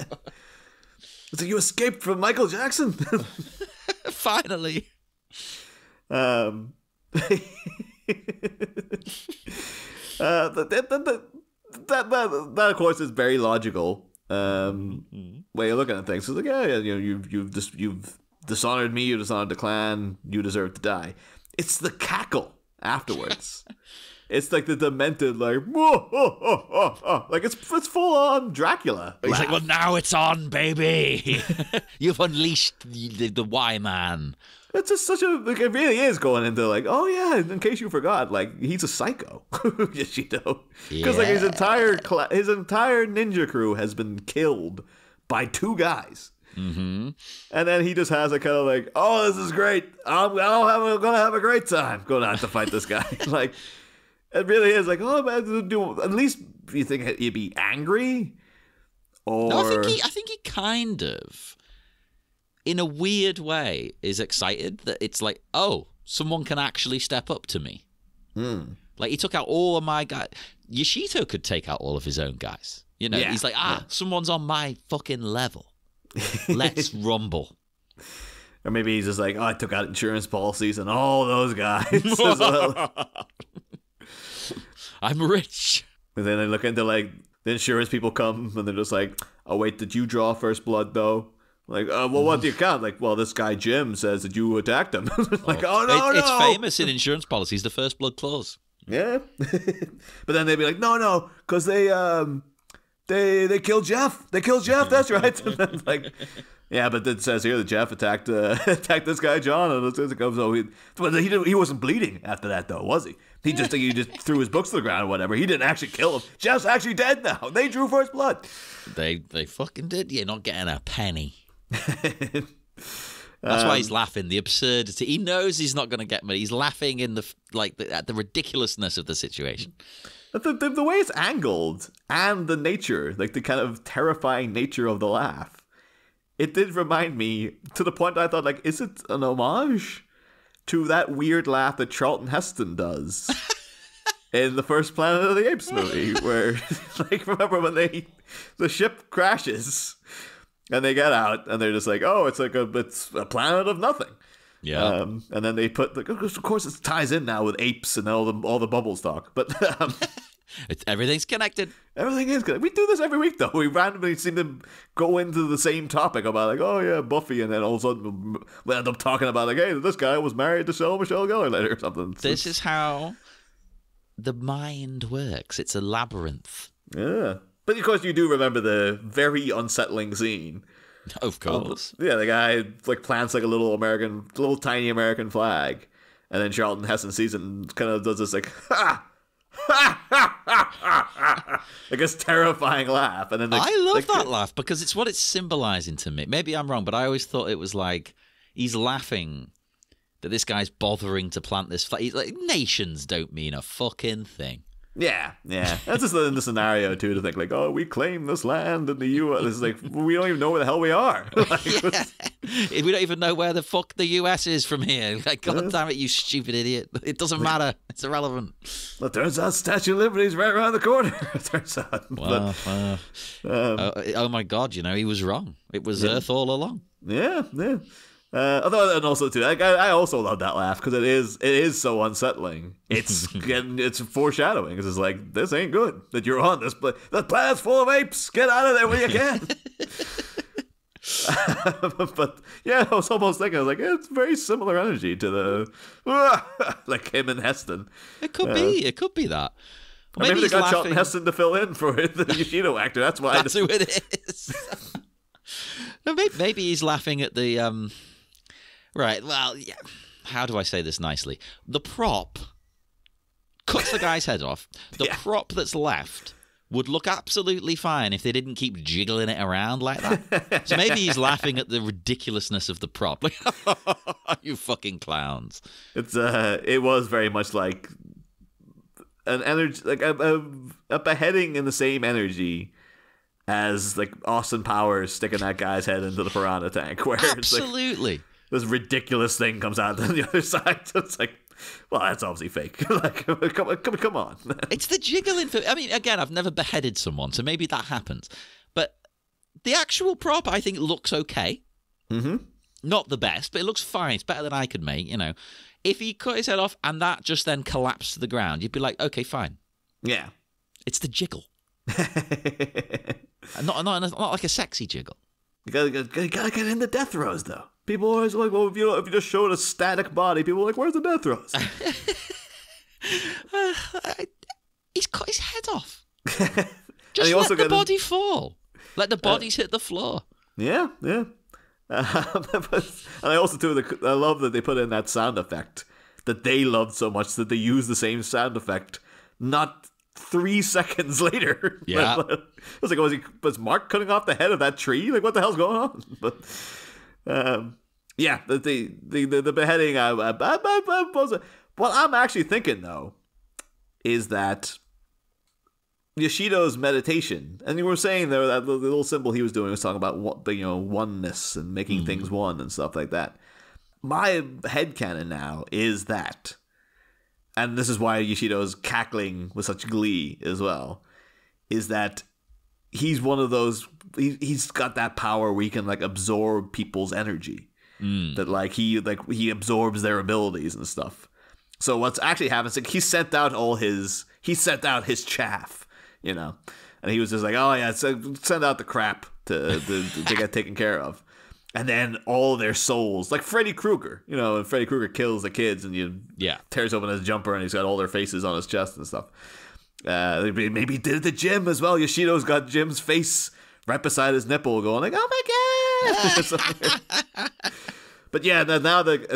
It's like you escaped from Michael Jackson. Finally. That of course is very logical way of looking at things. So it's like, yeah, you know, you've dishonored me, you dishonored the clan, you deserve to die. It's the cackle afterwards. It's like the demented, like, whoa, oh, oh, oh, oh. Like it's full on Dracula. He's like, well, now it's on, baby. You've unleashed the Y man. It's just such a, like, it really is going into, like, oh yeah, in case you forgot, like, he's a psycho, Yoshito, because like his entire ninja crew has been killed by two guys. Mm-hmm. And then he just has a kind of like, oh, this is great. I'm gonna have a great time going out to fight this guy. Like. It really is like, oh man, at least you think he'd be angry, or no, I think he kind of, in a weird way, is excited that it's like, oh, someone can actually step up to me. Mm. Like he took out all of my guys. Yoshito could take out all of his own guys. You know, yeah. He's like, yeah, someone's on my fucking level. Let's rumble. Or maybe he's just like, oh, I took out insurance policies and all those guys as well. I'm rich. And then they look into, like, the insurance people come and they're just like, oh, wait, did you draw first blood, though? Like, well, what do you count? Like, well, this guy Jim says that you attacked him. Like, oh, no, no. It's famous in insurance policies, the first blood clause. Yeah. But then they'd be like, no, no, because they killed Jeff. They killed Jeff, that's right. And then, like, yeah, but it says here that Jeff attacked this guy John, and it goes, oh, he wasn't bleeding after that, though, was he? He just threw his books to the ground or whatever. He didn't actually kill him. Jeff's actually dead now. They drew first blood. They fucking did. You're not getting a penny. That's why he's laughing. The absurdity. He knows he's not going to get money. He's laughing in at the ridiculousness of the situation. The way it's angled and the nature, like the kind of terrifying nature of the laugh. It did remind me, to the point I thought, like, is it an homage to that weird laugh that Charlton Heston does in the first Planet of the Apes movie, where, like, remember when the ship crashes and they get out and they're just like, oh, it's a planet of nothing. Yeah. And then they put, like, of course, it ties in now with apes and all the Bubbles talk, but. Everything's connected. Everything is connected. We do this every week, though. We randomly seem to go into the same topic about, like, oh, yeah, Buffy, and then all of a sudden we end up talking about, like, hey, this guy was married to Michelle Gellar later or something. This is how the mind works. It's a labyrinth. Yeah. But, of course, you do remember the very unsettling scene. Of course. Yeah, the guy, like, plants, like, a little tiny American flag, and then Charlton Heston sees it and kind of does this, like, ha! Like this terrifying laugh, and then I love that laugh because it's what it's symbolizing to me. Maybe I'm wrong, but I always thought it was like he's laughing that this guy's bothering to plant this flag. He's like, nations don't mean a fucking thing. Yeah. That's just in the scenario too, to think like, oh, we claim this land in the U.S. It's like, we don't even know where the hell we are. We don't even know where the fuck the U.S. is from here. Like, God damn it, you stupid idiot! It doesn't matter. It's irrelevant. Well, it turns out Statue of Liberty is right around the corner. It turns out. Wow, wow. Oh my God! You know, he was wrong. It was Earth all along. Yeah. Although, and also too, like, I also love that laugh because it is so unsettling. It's foreshadowing because it's like, this ain't good that you're on this planet. The planet's full of apes. Get out of there when you can. But yeah, I was almost thinking, I was like, it's very similar energy to the like him and Heston. It could be. It could be that. Well, maybe they got laughing. Charlton Heston to fill in for the Yoshito actor. That's why. That's who it is. No, maybe he's laughing at the. Right, well, yeah. How do I say this nicely? The prop cuts the guy's head off. The prop that's left would look absolutely fine if they didn't keep jiggling it around like that. So maybe he's laughing at the ridiculousness of the prop. Like, you fucking clowns. It was very much like an energy, like a beheading in the same energy as like Austin Powers sticking that guy's head into the piranha tank. Where absolutely. It's like, this ridiculous thing comes out on the other side. It's like, well, that's obviously fake. Like, come on. It's the jiggling. I mean, again, I've never beheaded someone, so maybe that happens. But the actual prop, I think, looks okay. Mm-hmm. Not the best, but it looks fine. It's better than I could make, you know. If he cut his head off and that just then collapsed to the ground, you'd be like, okay, fine. Yeah. It's the jiggle. not like a sexy jiggle. You gotta get in the death throes, though. People are always like, well, if you just showed a static body, people are like, where's the death throes? He's cut his head off. Just let the body fall. Let the bodies hit the floor. Yeah. And I also, too, I love that they put in that sound effect that they loved so much that they use the same sound effect, not 3 seconds later. Yeah. I was like, was Mark cutting off the head of that tree? Like, what the hell's going on? But yeah, the beheading. What I'm actually thinking, though, is that Yoshito's meditation, and you were saying there that the little symbol he was doing was talking about what the oneness and making things one and stuff like that. My headcanon now is that. And this is why Yoshito is cackling with such glee as well, is that he's one of those, he's got that power where he can like absorb people's energy, that he absorbs their abilities and stuff. So what's actually happened is like, he sent out his chaff, and he was just like, oh yeah, send out the crap to get taken care of. And then all their souls, like Freddy Krueger, and Freddy Krueger kills the kids and tears open his jumper and he's got all their faces on his chest and stuff. Maybe he did it at the gym as well. Yoshito's got Jim's face right beside his nipple going like, oh my God. But yeah, and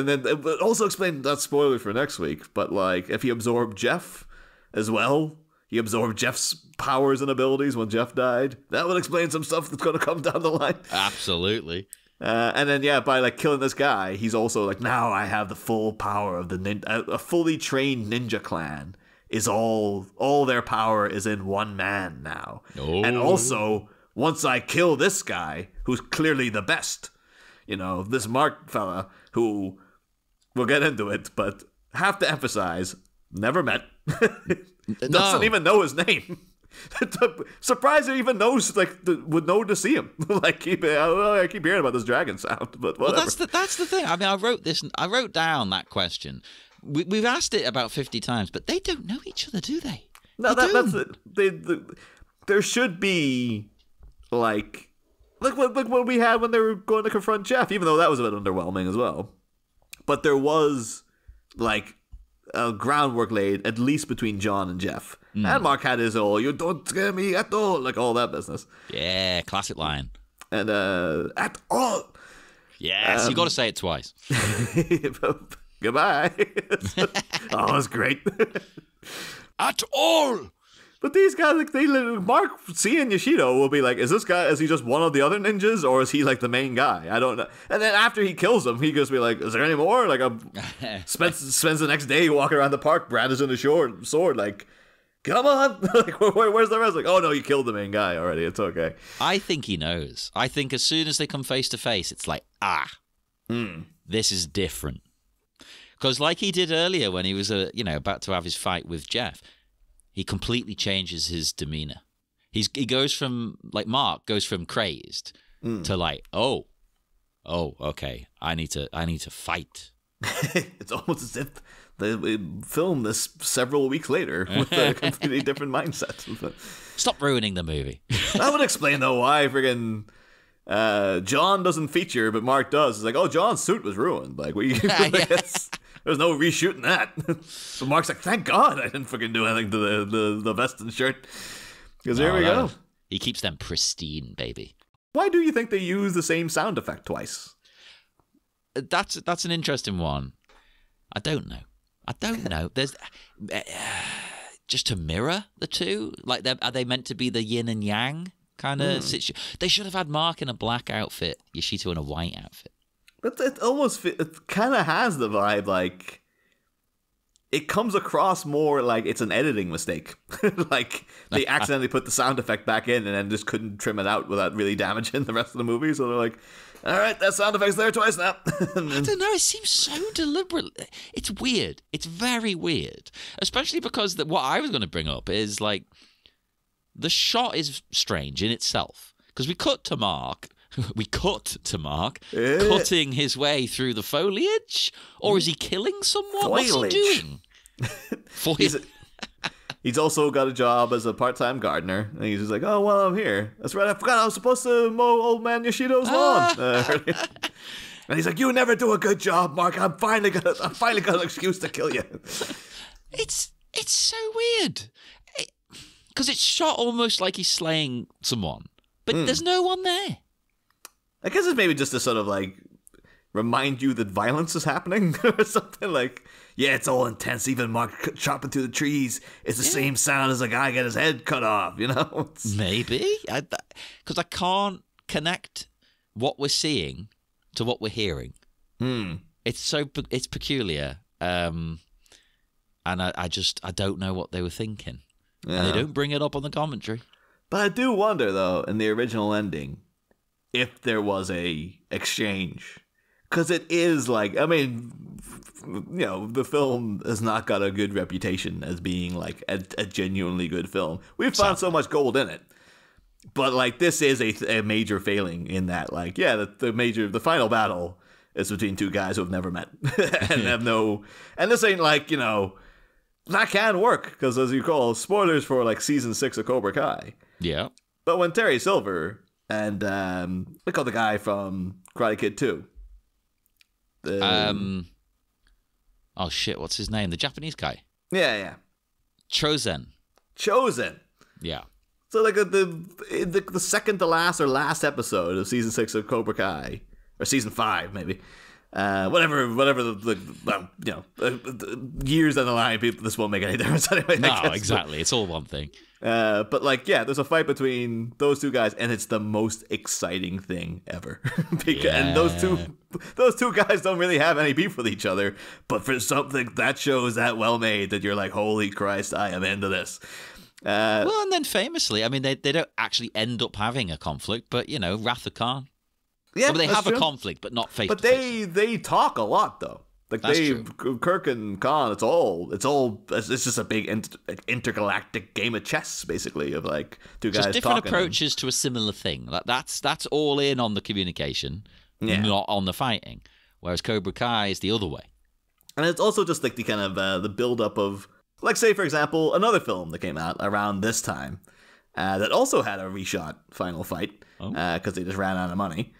then it also explained, that's spoiler for next week, but like if he absorbed Jeff as well, he absorbed Jeff's powers and abilities when Jeff died. That would explain some stuff that's going to come down the line. Absolutely. And then, yeah, by like killing this guy, he's also like, now I have the full power of the ninja. A fully trained ninja clan is all their power is in one man now. Oh. And also, once I kill this guy, who's clearly the best, this Mark fella, who we'll get into it, but have to emphasize, never met, doesn't even know his name. Surprised he even knows, would know to see him. I keep hearing about this dragon sound, but whatever. Well, that's the thing. I mean, I wrote down that question. We've asked it about 50 times, but they don't know each other, do they? No, there should be like what we had when they were going to confront Jeff, even though that was a bit underwhelming as well. But there was like a groundwork laid at least between John and Jeff. And Mark had his all, you don't scare me at all, like all that business. Yeah, classic line. And at all. Yes, you got to say it twice. Goodbye. Oh, that's great. At all. But these guys, Mark seeing Yoshito will be like, is he just one of the other ninjas or is he like the main guy? I don't know. And then after he kills him, he goes be like, is there any more? Like, spends the next day walking around the park brandishing a sword, like. come on, like, where's the rest? Like, oh no, you killed the main guy already. It's okay. I think he knows. I think as soon as they come face to face, it's like, this is different. Because like he did earlier when he was about to have his fight with Jeff, he completely changes his demeanor. He goes from, like, Mark goes from crazed to like, oh, okay, I need to fight. It's almost as if they filmed this several weeks later with a completely different mindset. Stop ruining the movie. That would explain though why friggin' John doesn't feature, but Mark does. It's like, oh, John's suit was ruined. Like, there's no reshooting that. So Mark's like, thank God I didn't fucking do anything to the vest and shirt. Because here we go. He keeps them pristine, baby. Why do you think they use the same sound effect twice? That's an interesting one. I don't know. There's just to mirror the two. Like, are they meant to be the yin and yang kind of situation? They should have had Mark in a black outfit, Yoshito in a white outfit. But it kind of has the vibe, like, it comes across more like it's an editing mistake. Like, they accidentally put the sound effect back in and then just couldn't trim it out without really damaging the rest of the movie. So they're like, all right, that sound effect's there twice now. Then, I don't know. It seems so deliberate. It's weird. It's very weird. Especially because what I was going to bring up is, like, the shot is strange in itself. Because we cut to Mark. Cutting his way through the foliage? Or is he killing someone? Foliage. What's he doing? He's also got a job as a part-time gardener. And he's just like, oh, well, I'm here. That's right, I forgot I was supposed to mow old man Yoshito's lawn. And he's like, you never do a good job, Mark. I'm finally got an excuse to kill you. It's so weird. Because it's shot almost like he's slaying someone. But there's no one there. I guess it's maybe just to sort of, like, remind you that violence is happening or something. Like, yeah, it's all intense. Even Mark chopping through the trees. It's the same sound as a guy got his head cut off, you know? Maybe. Because I can't connect what we're seeing to what we're hearing. It's peculiar. And I don't know what they were thinking. Yeah. And they don't bring it up on the commentary. But I do wonder, though, in the original ending, if there was a exchange, because it is like, I mean, the film has not got a good reputation as being like a genuinely good film. We've found so much gold in it, but like this is a major failing in that, like, the final battle is between two guys who have never met and and this ain't like, that can work because, as you call, spoilers for like season 6 of Cobra Kai. Yeah, but when Terry Silver and we call the guy from Karate Kid 2. Oh shit! What's his name? The Japanese guy. Yeah. Chosen. Yeah. So like the second to last or last episode of season 6 of Cobra Kai, or season 5 maybe, whatever years down the line, people, this won't make any difference anyway. No, exactly. It's all one thing. But like, yeah, there's a fight between those two guys, and it's the most exciting thing ever. And those two guys don't really have any beef with each other, but for something that shows that well made, that you're like, holy Christ, I am into this. Well, and then famously, I mean, they don't actually end up having a conflict, but Wrath of Khan. Yeah, but they have a conflict, but not face to face. But they talk a lot though. Like Kirk and Khan, it's just a big intergalactic game of chess, basically, of like two guys just different approaches to a similar thing. Like that's all in on the communication, not on the fighting. Whereas Cobra Kai is the other way. And it's also just like the kind of the build up of, like, say for example, another film that came out around this time that also had a reshot final fight because they just ran out of money.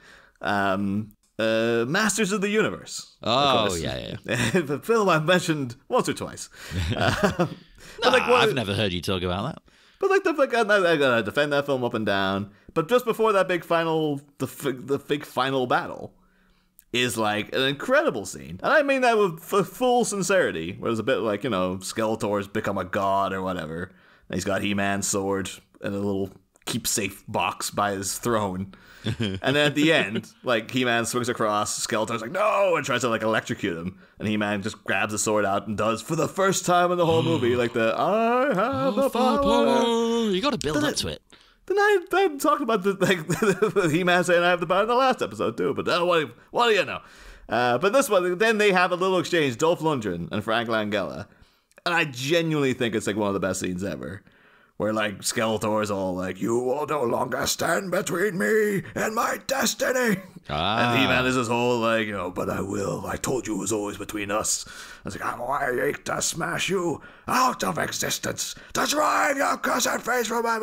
Masters of the Universe. Oh, yeah. The film I've mentioned once or twice. I've never heard you talk about that. But I gotta defend that film up and down. But just before that big final, the big final battle is like an incredible scene, and I mean that with full sincerity. Where it's a bit like, Skeletor's become a god or whatever, and he's got He-Man's sword and a little keepsafe box by his throne. And then at the end, like, He-Man swings across, Skeletor's like, no, and tries to, like, electrocute him. And He-Man just grabs the sword out and does, for the first time in the whole movie, like the, I have the power. You gotta build up to it. Then I talked about the, like, He-Man saying I have the power in the last episode, too, but what do you know? But this one, then they have a little exchange, Dolph Lundgren and Frank Langella. And I genuinely think it's, like, one of the best scenes ever. Where, like, Skeletor's all like, you will no longer stand between me and my destiny. And He-Man is this whole, like, you know, but I will. I told you it was always between us. I was like, I hate to smash you out of existence. To drive your cursed face from my...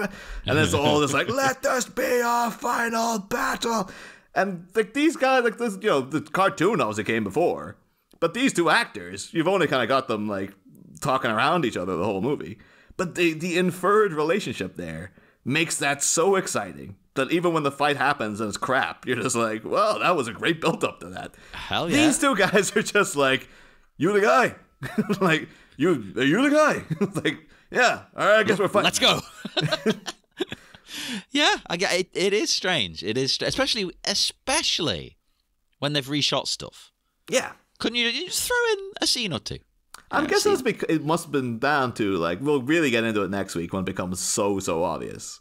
And it's all this, like, let this be our final battle. And, like, these guys, like, this, you know, the cartoon obviously came before. But these two actors, you've only kind of got them, like, talking around each other the whole movie. But the inferred relationship there makes that so exciting that even when the fight happens and it's crap, you're just like, well, that was a great build-up to that. Hell yeah. These two guys are just like, you the guy. Like, you the guy. Like, yeah, all right, I guess we're fighting. Let's go. Yeah, I get it. It is strange. It is, especially when they've reshot stuff. Yeah. Couldn't you just throw in a scene or two? I'm guessing it's because it must have been down to, like, we'll really get into it next week when it becomes so obvious.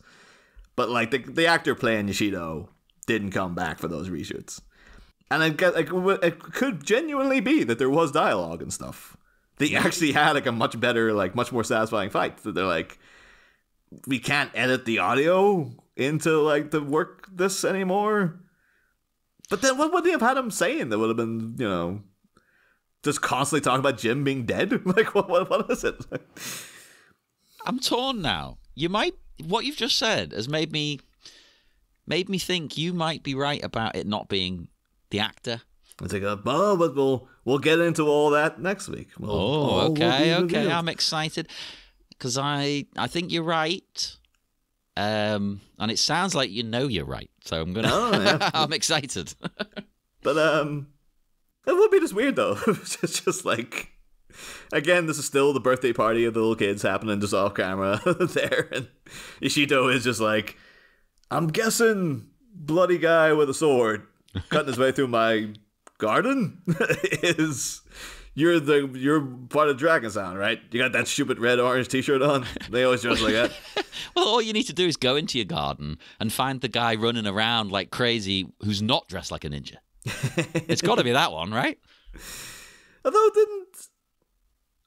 But, like, the actor playing Yoshito didn't come back for those reshoots. And I guess, like, it could genuinely be that there was dialogue and stuff. They actually had, like, a much better, like, much more satisfying fight. That they're like, we can't edit the audio into, like, the work this anymore. But then what would they have had him saying that would have been, you know... Just constantly talking about Jim being dead? Like, what is it? I'm torn now. What you've just said has made me think you might be right about it not being the actor. It's like, oh, but we'll get into all that next week. Okay. I'm excited because I think you're right, and it sounds like you know you're right. So I'm gonna. Oh, yeah. I'm excited. But It would be just weird, though. It's just like, again, this is still the birthday party of the little kids happening just off camera there. And Yoshito is just like, I'm guessing bloody guy with a sword cutting his way through my garden is, you're part of Dragon Sound, right? You got that stupid red orange t-shirt on. They always dress like that. Well, all you need to do is go into your garden and find the guy running around like crazy who's not dressed like a ninja. It's got to be that one, right? Although it didn't...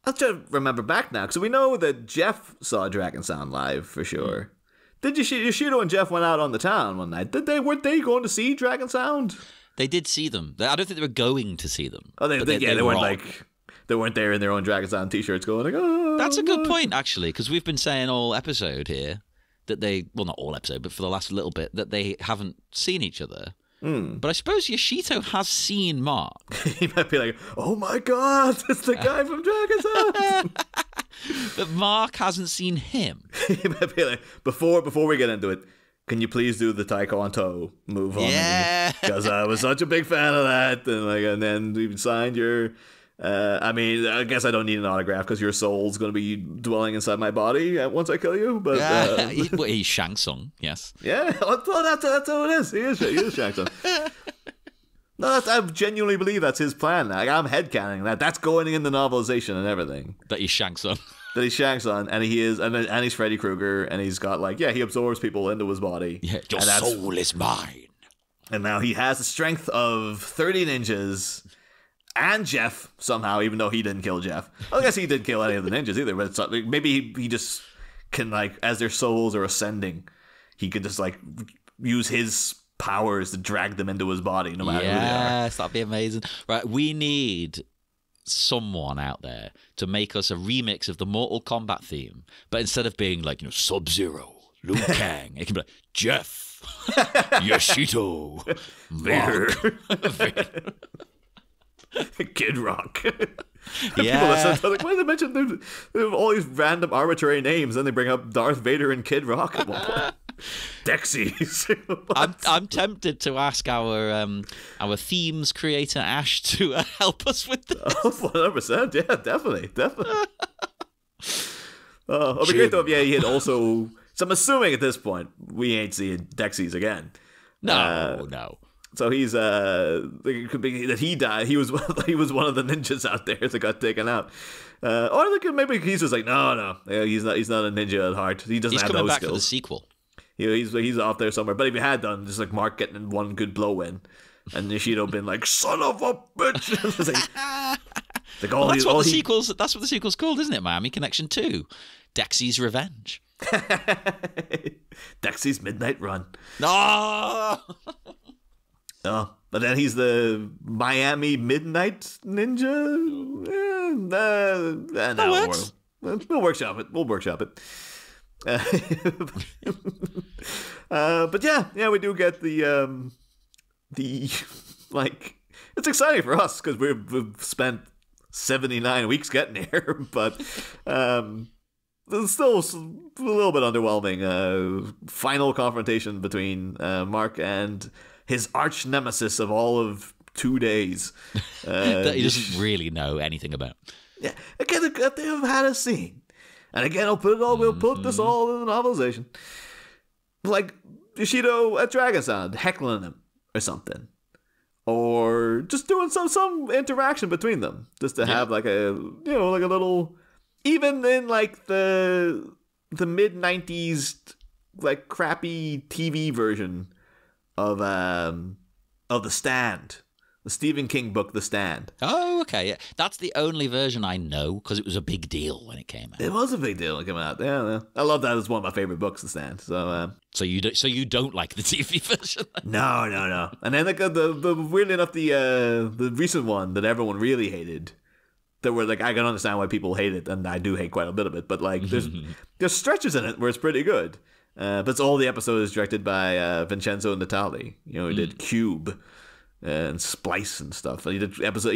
I'll try to remember back now, because we know that Jeff saw Dragon Sound live, for sure. Did Yoshito and Jeff went out on the town one night? Weren't they going to see Dragon Sound? They did see them. I don't think they were going to see them. Oh, they weren't like... They weren't there in their own Dragon Sound t-shirts going like, oh... That's a good point, actually, because we've been saying all episode here that they... Well, not all episode, but for the last little bit, that they haven't seen each other. But I suppose Yoshito has seen Mark. He might be like, oh my God, it's the guy from Dragon's House. But Mark hasn't seen him. He might be like, before we get into it, can you please do the Taekwondo move on? Yeah. Because I was such a big fan of that. And, like, and then we signed your, I mean, I guess I don't need an autograph because your soul's going to be dwelling inside my body once I kill you. But he's Shang Tsung, yes. Yeah, well, that's how it is. He is Shang Tsung. No, I genuinely believe that's his plan. Like, I'm headcanning that. That's going in the novelization and everything. That he's Shang Tsung. That he's Shang Tsung, and and he's Freddy Krueger, and he's got, like, yeah, he absorbs people into his body. Yeah, your soul is mine. And now he has the strength of 30 ninjas. And Jeff, somehow, even though he didn't kill Jeff. I guess he didn't kill any of the ninjas either, but it's not, like, maybe he just can, like, as their souls are ascending, he could just, like, use his powers to drag them into his body, no matter who they are. Yes, that'd be amazing. Right, we need someone out there to make us a remix of the Mortal Kombat theme, but instead of being, like, you know, Sub-Zero, Liu Kang, it can be like, Jeff, Yoshito, Vader. Kid Rock. Yeah. People like, why did they mention all these random arbitrary names? Then they bring up Darth Vader and Kid Rock at one point. Dexys. I'm tempted to ask our themes creator Ash to help us with this. Oh, 100%. Yeah, definitely. It'd be great though if he had also So I'm assuming at this point we ain't seeing Dexys again. No, no. So he's it could be that he died. He was one of the ninjas out there that got taken out. Or maybe he's just like, no, he's not a ninja at heart. He doesn't have those skills. He's coming back for the sequel. He's off there somewhere. But if he had done, just like Mark getting one good blow in, and Yoshito been like, son of a bitch. That's what the sequel's called, isn't it? Miami Connection 2, Dexy's Revenge. Dexy's Midnight Run. No. Oh, but then he's the Miami Midnight Ninja. That works. We'll workshop it. But yeah, we do get the like. It's exciting for us because we've spent 79 weeks getting here, but it's still a little bit underwhelming. Final confrontation between Mark and his arch nemesis of all of 2 days that he doesn't really know anything about. Yeah, again, they've had a scene. And again, we'll put this all in the novelization. Like Yoshito at Dragon-san heckling him or something. Or just doing some interaction between them. Just to have like a, like a little, even in like the mid-90s, like crappy TV version of The Stand. The Stephen King book, The Stand. Oh, okay. Yeah. That's the only version I know because it was a big deal when it came out. It was a big deal when it came out. Yeah, I love that. It's one of my favorite books, The Stand. So, so you don't like the TV version? No. And then the weirdly enough, the recent one that everyone really hated. That were like, I can understand why people hate it, and I do hate quite a bit of it. But like, there's stretches in it where it's pretty good. But it's all the episodes directed by Vincenzo Natali. He did Cube. And Splice and stuff. And he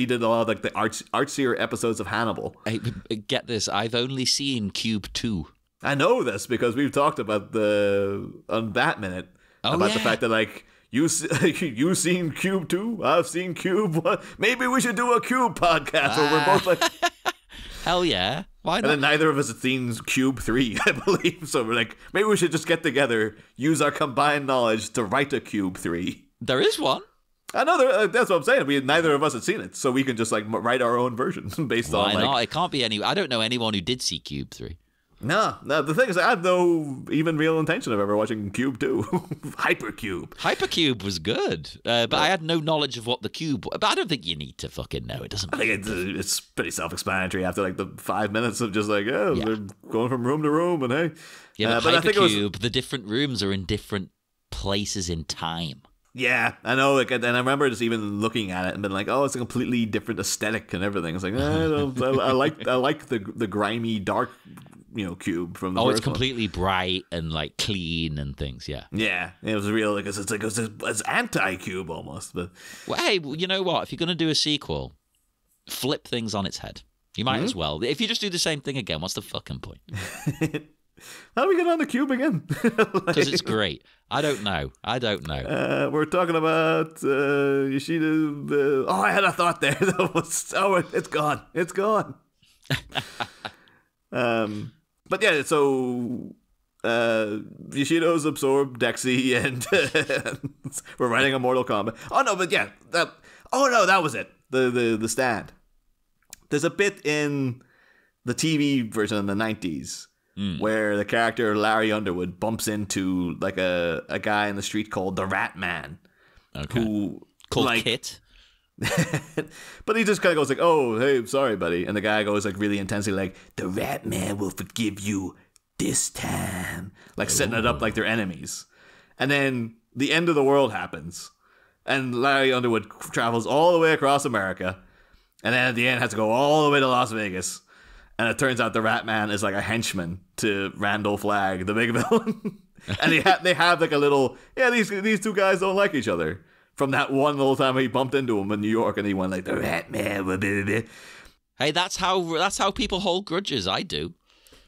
did a lot of like the artsier episodes of Hannibal. Hey, get this, I've only seen Cube 2. I know this because we've talked about on Bat Minute about the fact that like you seen Cube 2, I've seen Cube 1. Maybe we should do a Cube podcast where we're both like hell yeah. Why not? And then neither of us have seen Cube 3, I believe. So we're like, maybe we should just get together, use our combined knowledge to write a Cube 3. There is one. I know that's what I'm saying. Neither of us had seen it, so we can just like write our own version based on. Why not? It can't be any. I don't know anyone who did see Cube 3. No. The thing is, I have no even real intention of ever watching Cube 2. Hypercube. Hypercube was good, but I had no knowledge of what the cube. But I don't think you need to fucking know. It doesn't. I think it's pretty self-explanatory after like the 5 minutes of just like they're going from room to room and hey. Yeah, but Hypercube. The different rooms are in different places in time. Yeah, I know. Like, and I remember just even looking at it and being like, "Oh, it's a completely different aesthetic and everything." It's like, I like the grimy, dark, cube from the. Oh, it's completely bright and like clean and things. Yeah, yeah. It was real. Like it's anti-cube almost. But well, hey, you know what? If you're gonna do a sequel, flip things on its head. You might as well. If you just do the same thing again, what's the fucking point? How do we get on the cube again? Because it's great. I don't know. We're talking about Yoshito. Oh, I had a thought there. It's gone. But yeah, so Yoshito's absorbed Dexy, and we're writing a Mortal Kombat. Oh no, but yeah, that was it. The Stand. There's a bit in the TV version in the 90s. Where the character Larry Underwood bumps into like a guy in the street called the Rat Man, called Kit. But he just kind of goes like, "Oh, hey, sorry, buddy," and the guy goes like really intensely, like, "The Rat Man will forgive you this time," like setting it up like they're enemies. And then the end of the world happens, and Larry Underwood travels all the way across America, and then at the end has to go all the way to Las Vegas. And it turns out the Rat Man is like a henchman to Randall Flagg, the big villain. And they have like a little, these two guys don't like each other. From that one little time he bumped into him in New York and he went like, the Rat Man. Blah, blah, blah. Hey, that's how people hold grudges. I do.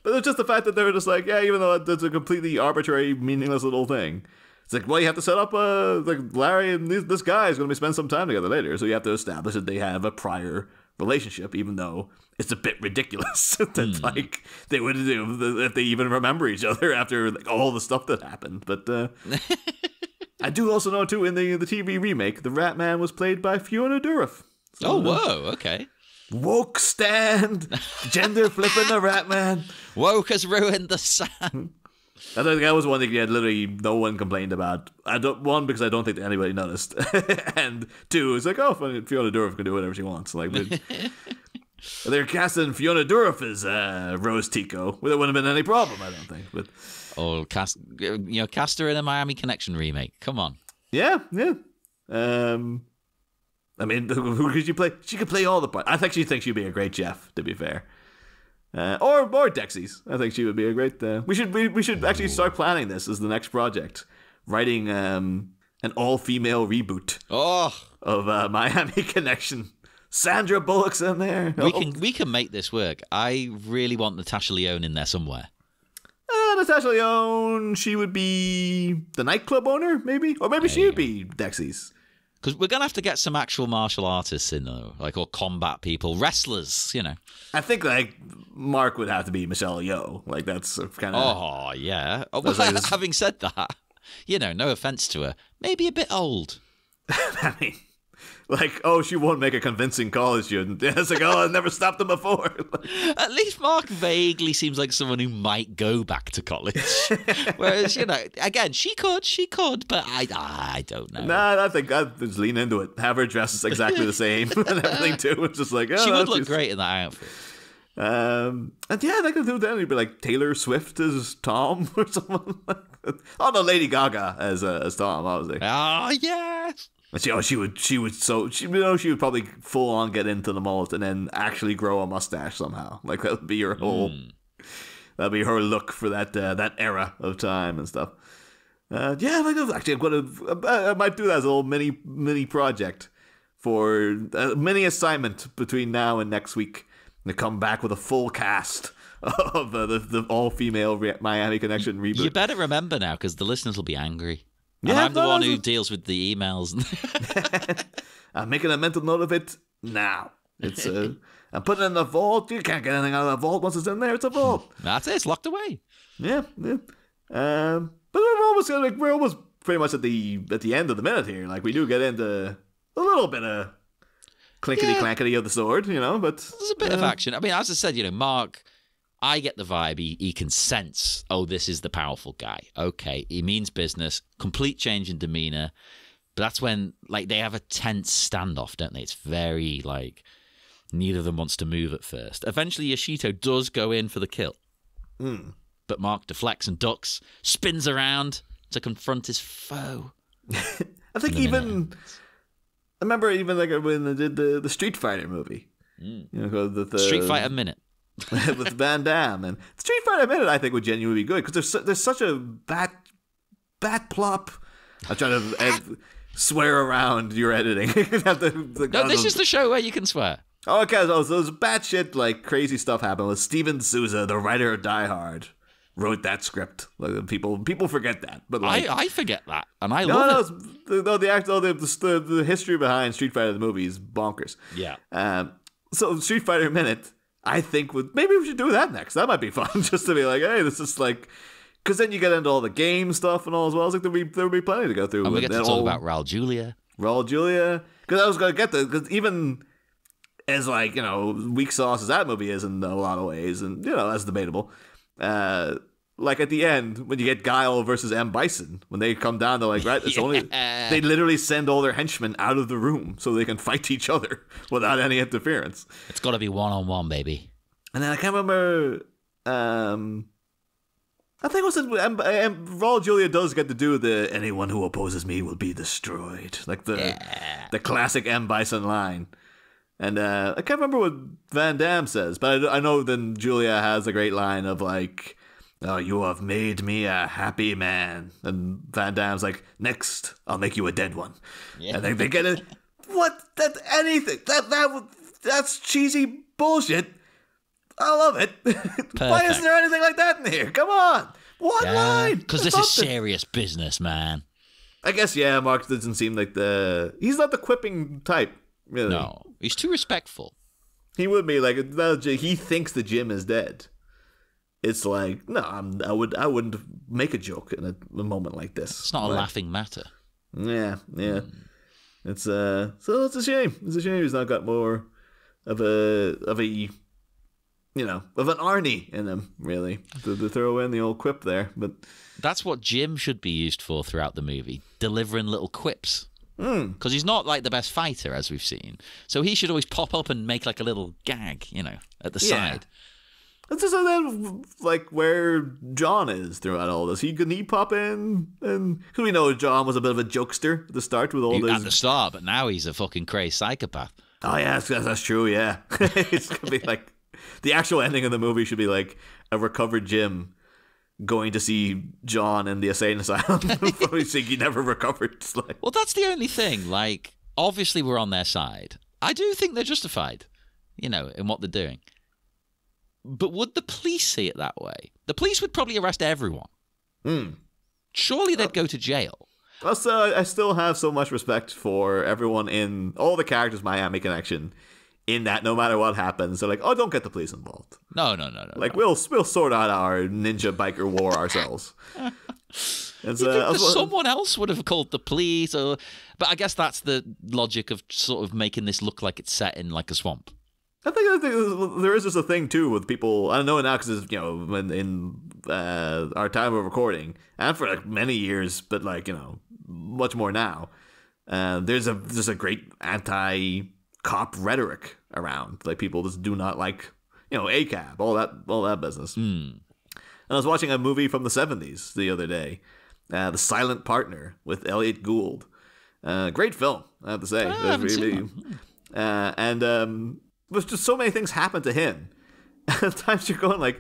But it's just the fact that they were just like, yeah, even though that's a completely arbitrary, meaningless little thing. It's like, well, you have to set up like Larry and this guy is going to spend some time together later. So you have to establish that they have a prior relationship, even though it's a bit ridiculous that like they would do if they even remember each other after like all the stuff that happened. But I do also know too in the TV remake, the Rat Man was played by Fiona Dourif. So, oh whoa, okay. Woke stand, gender flipping the Rat Man. Woke has ruined the sand. I don't think that was one thing that literally no one complained about. One, because I don't think anybody noticed, and two, it's like, oh, Fiona Dourif can do whatever she wants. Like they're casting Fiona Dourif as Rose Tico. Well, there wouldn't have been any problem, I don't think. But cast her in a Miami Connection remake. Come on. Yeah, yeah. I mean, who could you play? She could play all the parts. I think she thinks she'd be a great chef. To be fair. Or Dexys. I think she would be a great. We should actually start planning this as the next project, writing an all-female reboot of Miami Connection. Sandra Bullock's in there. We can make this work. I really want Natasha Lyonne in there somewhere. Natasha Lyonne. She would be the nightclub owner, maybe, or maybe she would be Dexys. Because we're going to have to get some actual martial artists in, though, like, or combat people, wrestlers, you know. I think, like, Mark would have to be Michelle Yeoh. Like, that's kind of... Oh, yeah. Oh, well, like having said that, you know, no offense to her, maybe a bit old. I mean, like, oh, she won't make a convincing college student. It's like, oh, I've never stopped them before. At least Mark vaguely seems like someone who might go back to college. Whereas, you know, again, she could, but I don't know. Nah, I think I'd just lean into it. Have her dress exactly the same and everything too. It's just like, oh, she would look great in that outfit. And yeah, they could do that. It'd be like Taylor Swift as Tom or someone like that. Oh no, Lady Gaga as Tom, obviously. Oh yeah. She would probably full on get into the mullet and then actually grow a mustache somehow. Like that would be your whole, that'd be her look for that that era of time and stuff. Yeah, like actually, I might do that as a little mini project for a mini assignment between now and next week, to come back with a full cast of the all female Miami Connection reboot. You better remember now, because the listeners will be angry. Yeah, and I'm the one who deals with the emails. I'm making a mental note of it now. It's I'm putting it in the vault. You can't get anything out of the vault once it's in there. It's a vault. That's it. It's locked away. Yeah, yeah. But we're almost pretty much at the end of the minute here. Like we do get into a little bit of clinkety clankety of the sword, you know. But there's a bit of action. I mean, as I said, you know, Mark. I get the vibe he can sense, oh, this is the powerful guy. Okay, he means business, complete change in demeanor. But that's when, like, they have a tense standoff, don't they? It's very, like, neither of them wants to move at first. Eventually, Yoshito does go in for the kill. But Mark deflects and ducks, spins around to confront his foe. I think even... I remember even, like, when they did the Street Fighter movie. You know, the Street Fighter Minute. With Van Damme, and Street Fighter Minute, I think would genuinely be good because there's such a bat plop. I'm trying to swear around your editing. No, this is the show where you can swear. Oh, okay, so those batshit like crazy stuff happened with Steven Souza, the writer of Die Hard, wrote that script. Like, people forget that, but like, I forget that, and I love it. The history behind Street Fighter the movie is bonkers. Yeah. So Street Fighter Minute. I think maybe we should do that next. That might be fun, just to be like, hey, this is like, because then you get into all the game stuff and all as well. It's like there would be plenty to go through. And we get to talk about Raul Julia, because I was gonna get because even as like you know weak sauce as that movie is in a lot of ways, and you know that's debatable. Like at the end when you get Guile versus M. Bison, when they come down, they're like, right, it's only they literally send all their henchmen out of the room so they can fight each other without any interference. It's got to be one-on-one, baby. And then I can't remember. I think it was Raul Julia does get to do the anyone who opposes me will be destroyed, like the classic M. Bison line. And I can't remember what Van Damme says, but I know then Julia has a great line of like. Oh, you have made me a happy man. And Van Damme's like, next, I'll make you a dead one. Yeah. And they get it. What? That's anything. That's cheesy bullshit. I love it. Why isn't there anything like that in here? Come on. One line. Because this is serious business, man. I guess, yeah, Mark doesn't seem like the... He's not the quipping type, really. No, he's too respectful. He would be like, he thinks the gym is dead. It's like, no, I wouldn't make a joke in a moment like this. It's not like, a laughing matter. Yeah, yeah. It's so it's a shame. It's a shame he's not got more of a you know, of an Arnie in him, really, to throw in the old quip there. But that's what Jim should be used for throughout the movie, delivering little quips. Because he's not like the best fighter, as we've seen. So he should always pop up and make like a little gag, you know, at the side. That's just like where John is throughout all this. He pop in, and cause we know John was a bit of a jokester at the start with all this. At the start, but now he's a fucking crazy psychopath. Oh yeah, that's true. Yeah, it's gonna be like the actual ending of the movie should be like a recovered Jim going to see John in the insane asylum. Probably think he never recovered. It's like, well, that's the only thing. Like, obviously, we're on their side. I do think they're justified, you know, in what they're doing. But would the police see it that way? The police would probably arrest everyone. Surely they'd go to jail. Also, I still have so much respect for everyone in all the characters Miami Connection in that no matter what happens, they're like, oh, don't get the police involved. No. Like, we'll sort out our ninja biker war ourselves. Someone else would have called the police. But I guess that's the logic of sort of making this look like it's set in like a swamp. I think there is just a thing, too, with people. I don't know now because, you know, in our time of recording, and for like many years, but like, you know, much more now, there's a great anti-cop rhetoric around. Like, people just do not like, you know, ACAB, all that business. And I was watching a movie from the 70s the other day, The Silent Partner with Elliot Gould. Great film, I have to say. I haven't seen that. But just so many things happen to him. At times you're going like,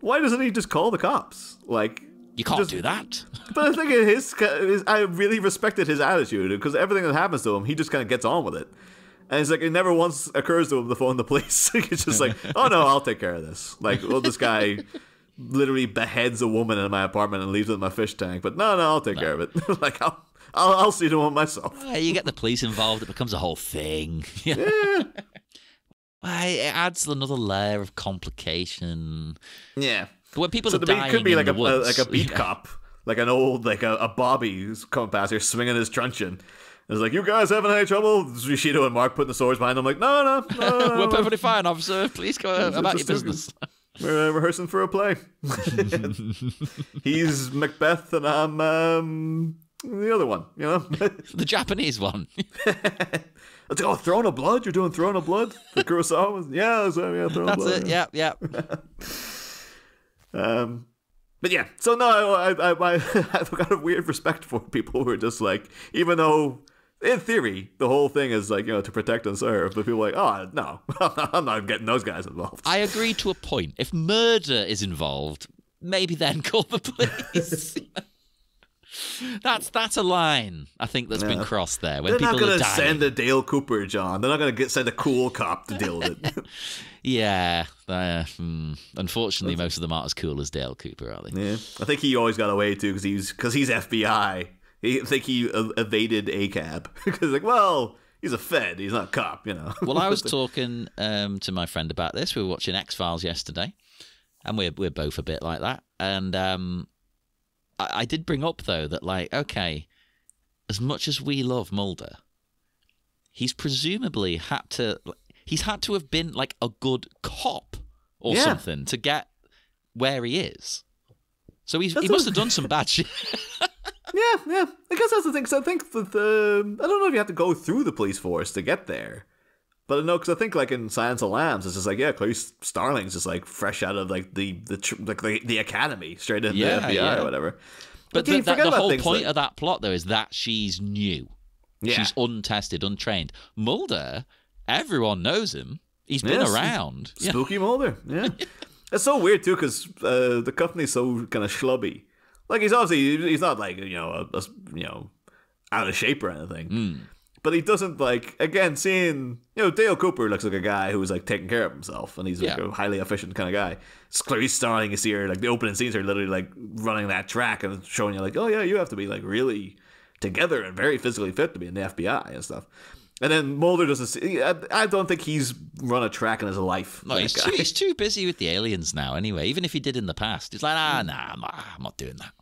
why doesn't he just call the cops? Like, you can't do that. But I think I really respected his attitude because everything that happens to him, he just kind of gets on with it. And it's like it never once occurs to him to phone the police. It's just like, oh no, I'll take care of this. Like, well, this guy literally beheads a woman in my apartment and leaves it in my fish tank. But no, I'll take care of it. Like, I'll see to it myself. You get the police involved, it becomes a whole thing. Yeah. It adds another layer of complication. Yeah, but when people could be like a beat cop, like an old a Bobby who's coming past here swinging his truncheon. It's like, you guys having any trouble? Yoshito and Mark putting the swords behind them. Like, no. We're perfectly fine, officer. Please go about your business. We're rehearsing for a play. He's Macbeth, and I'm the other one. You know, the Japanese one. It's like, oh, Throne of Blood? You're doing Throne of Blood? The Kurosawa? Yeah, Throne of Blood. That's it, yeah. But yeah, so no, I've got a weird respect for people who are just like, even though, in theory, the whole thing is like, you know, to protect and serve, but people are like, oh, no, I'm not getting those guys involved. I agree to a point. If murder is involved, maybe then call the police. That's a line I think that's been crossed there. When they're not going to send a Dale Cooper, John. They're not going to send a cool cop to deal with it. Unfortunately, most of them aren't as cool as Dale Cooper, are they? Yeah, I think he always got away too because he's FBI. I think he evaded ACAB because like, well, he's a Fed, he's not a cop, you know. Well, I was talking to my friend about this. We were watching X-Files yesterday, and we're both a bit like that, and I did bring up, though, that, like, okay, as much as we love Mulder, he's presumably had to have been, like, a good cop or something to get where he is. So he must have done some bad shit. Yeah. I guess that's the thing, because I think that I don't know if you have to go through the police force to get there. But no, because I think like in Silence of the Lambs, it's just like, yeah, Clarice Starling's just like fresh out of like the academy, straight into the FBI or whatever. But the whole point of that plot though is that she's new, she's untested, untrained. Mulder, everyone knows him. He's been around. Spooky Mulder. Yeah, it's so weird too because the company's so kind of schlubby. Like he's obviously not like you know out of shape or anything. But he doesn't like, again, seeing, you know, Dale Cooper looks like a guy who's like taking care of himself and he's like a highly efficient kind of guy. It's Clarice Starling, you see her, like the opening scenes are literally like running that track and showing you like, oh yeah, you have to be like really together and very physically fit to be in the FBI and stuff. And then Mulder doesn't. I don't think he's run a track in his life. No, he's too busy with the aliens now. Anyway, even if he did in the past, he's like, nah, I'm not doing that.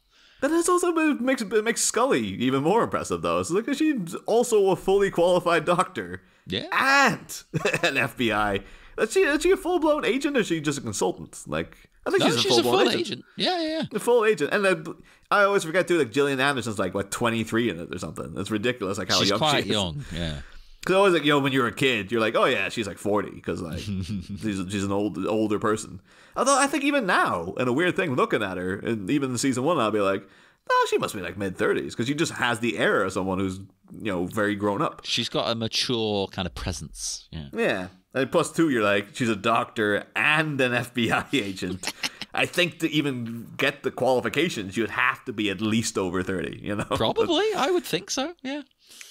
And this also makes Scully even more impressive, though. It's like she's also a fully qualified doctor, yeah, and an FBI. Is she a full blown agent, or is she just a consultant? Like, I think she's a full blown agent. Yeah, a full agent. And I always forget too. Like Gillian Anderson's like what 23 in it or something. That's ridiculous. Like how she's young she is. She's quite young. Yeah. Because always like, you know, when you're a kid, you're like, oh yeah, she's like 40, because like she's an older person. Although I think even now, and a weird thing looking at her, and even in season one, I'll be like, oh, she must be like mid-30s, because she just has the air of someone who's, you know, very grown up. She's got a mature kind of presence. Yeah. Yeah. And plus two, you're like, she's a doctor and an FBI agent. I think to even get the qualifications, you'd have to be at least over 30. You know, probably. I would think so. Yeah.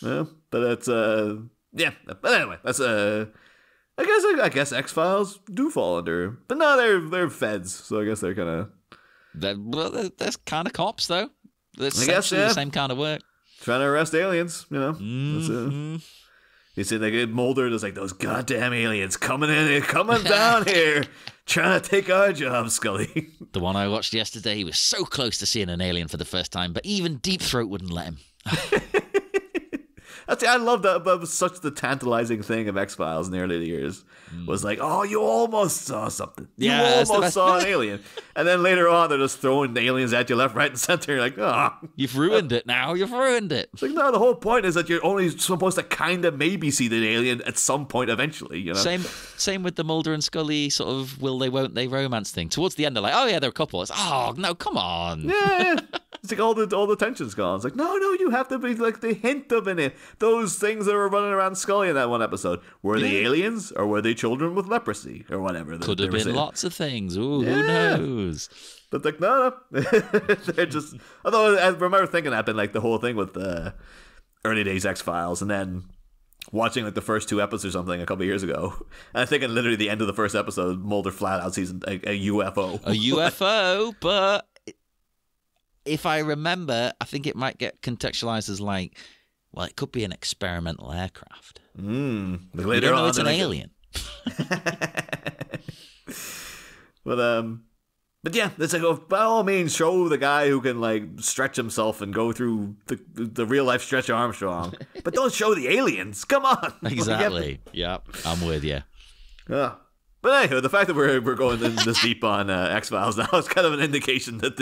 Yeah, but that's yeah, but anyway, that's I guess X-Files do fall under, but no, they're feds, so I guess they're kind of that's kind of cops though. That's essentially the same kind of work. Trying to arrest aliens, you know. Mm-hmm. You see, they get Mulder, it's like those goddamn aliens coming in here, coming down here, trying to take our job, Scully. The one I watched yesterday, he was so close to seeing an alien for the first time, but even Deep Throat wouldn't let him. I love that. That was such the tantalizing thing of X-Files in the early years. Was like, oh, you almost saw something. Yeah, you almost saw an alien. And then later on, they're just throwing aliens at you left, right, and center. You're like, oh. You've ruined it now. You've ruined it. It's like, no, the whole point is that you're only supposed to kind of maybe see the alien at some point eventually. You know? Same with the Mulder and Scully sort of will they, won't they romance thing. Towards the end, they're like, oh, yeah, they're a couple. It's, oh, no, come on. Yeah. It's like all the tension's gone. It's like, no, you have to be like the hint of an alien. Those things that were running around Scully in that one episode. Were they aliens or were they children with leprosy or whatever? Could have been lots of things. Ooh, yeah. Who knows? But like, no. They're just... Although I remember thinking that, been like the whole thing with the early days X-Files and then watching like the first two episodes or something a couple of years ago. And I think at literally the end of the first episode, Mulder flat out sees a UFO. A UFO, but... If I remember, I think it might get contextualized as like, well, it could be an experimental aircraft. But later on, it's an alien. But yeah, it's like, oh, by all means, show the guy who can like stretch himself and go through the real life Stretch Armstrong, but don't show the aliens. Come on. Exactly. Yep, I'm with you. But anyway, the fact that we're going this deep on X-Files now is kind of an indication that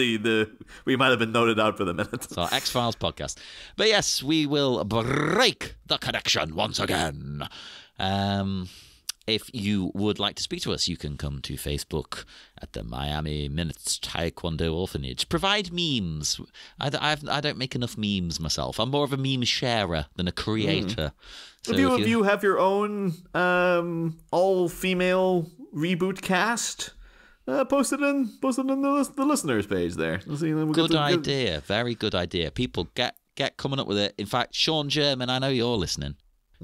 we might have been noted out for the minute. It's our X-Files podcast. But yes, we will break the connection once again. If you would like to speak to us, you can come to Facebook at the Miami Minutes Taekwondo Orphanage. Provide memes. I don't make enough memes myself. I'm more of a meme sharer than a creator. So if you have your own all-female reboot cast, post it in the listeners page there. Good idea. Very good idea. People, get coming up with it. In fact, Sean German, I know you're listening.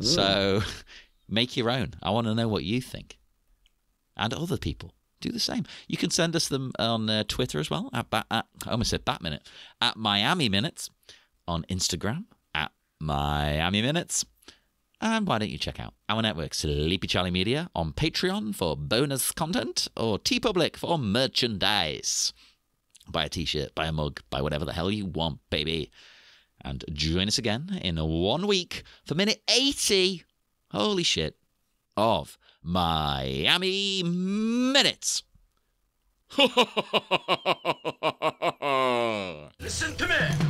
So... Make your own. I want to know what you think. And other people. Do the same. You can send us them on Twitter as well. I almost said Batminute. At Miami Minutes. On Instagram. At Miami Minutes. And why don't you check out our network, Sleepy Charlie Media, on Patreon for bonus content or TeePublic for merchandise. Buy a t-shirt, buy a mug, buy whatever the hell you want, baby. And join us again in 1 week for minute 80. Holy shit, of Miami Minutes. Listen to me.